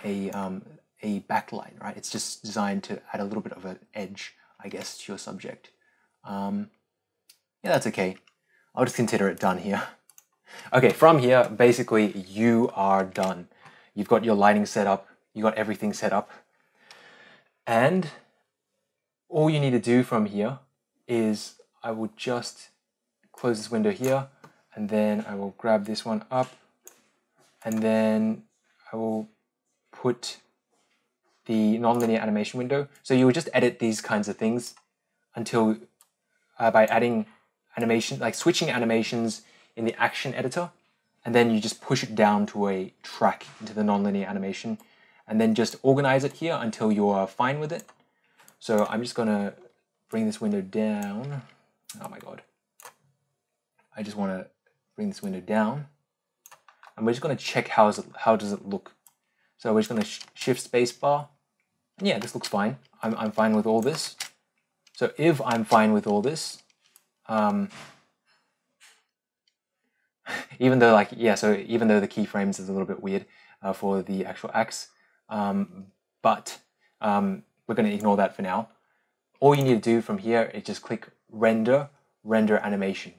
a um, a backline, right? It's just designed to add a little bit of an edge, I guess, to your subject. Um, yeah, that's okay. I'll just consider it done here. Okay, from here, basically, you are done. You've got your lighting set up. You got everything set up. And all you need to do from here is I will just close this window here, and then I will grab this one up, and then I will put the nonlinear animation window. So you will just edit these kinds of things until uh, by adding animation, like switching animations in the action editor, and then you just push it down to a track into the nonlinear animation, and then just organize it here until you're fine with it. So I'm just gonna bring this window down. Oh my God. I just wanna bring this window down, and we're just gonna check how, is it, how does it look. So we're just gonna sh shift space bar. And yeah, this looks fine. I'm, I'm fine with all this. So if I'm fine with all this, um, even though like, yeah, so even though the keyframes is a little bit weird uh, for the actual axe, um, but um, we're going to ignore that for now. All you need to do from here is just click render, render animation,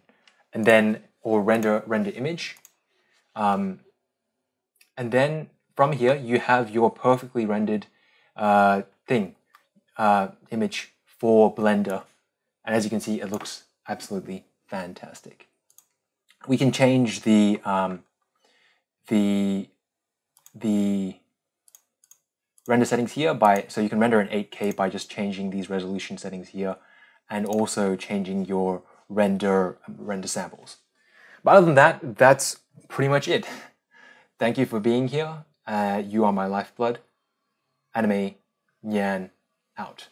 and then, or render, render image. Um, and then from here, you have your perfectly rendered uh, thing, uh, image for Blender. And as you can see, it looks absolutely fantastic. We can change the um, the the render settings here by, so you can render in eight K by just changing these resolution settings here, and also changing your render render samples. But other than that, that's pretty much it. Thank you for being here. Uh, you are my lifeblood. Anime Nyan out.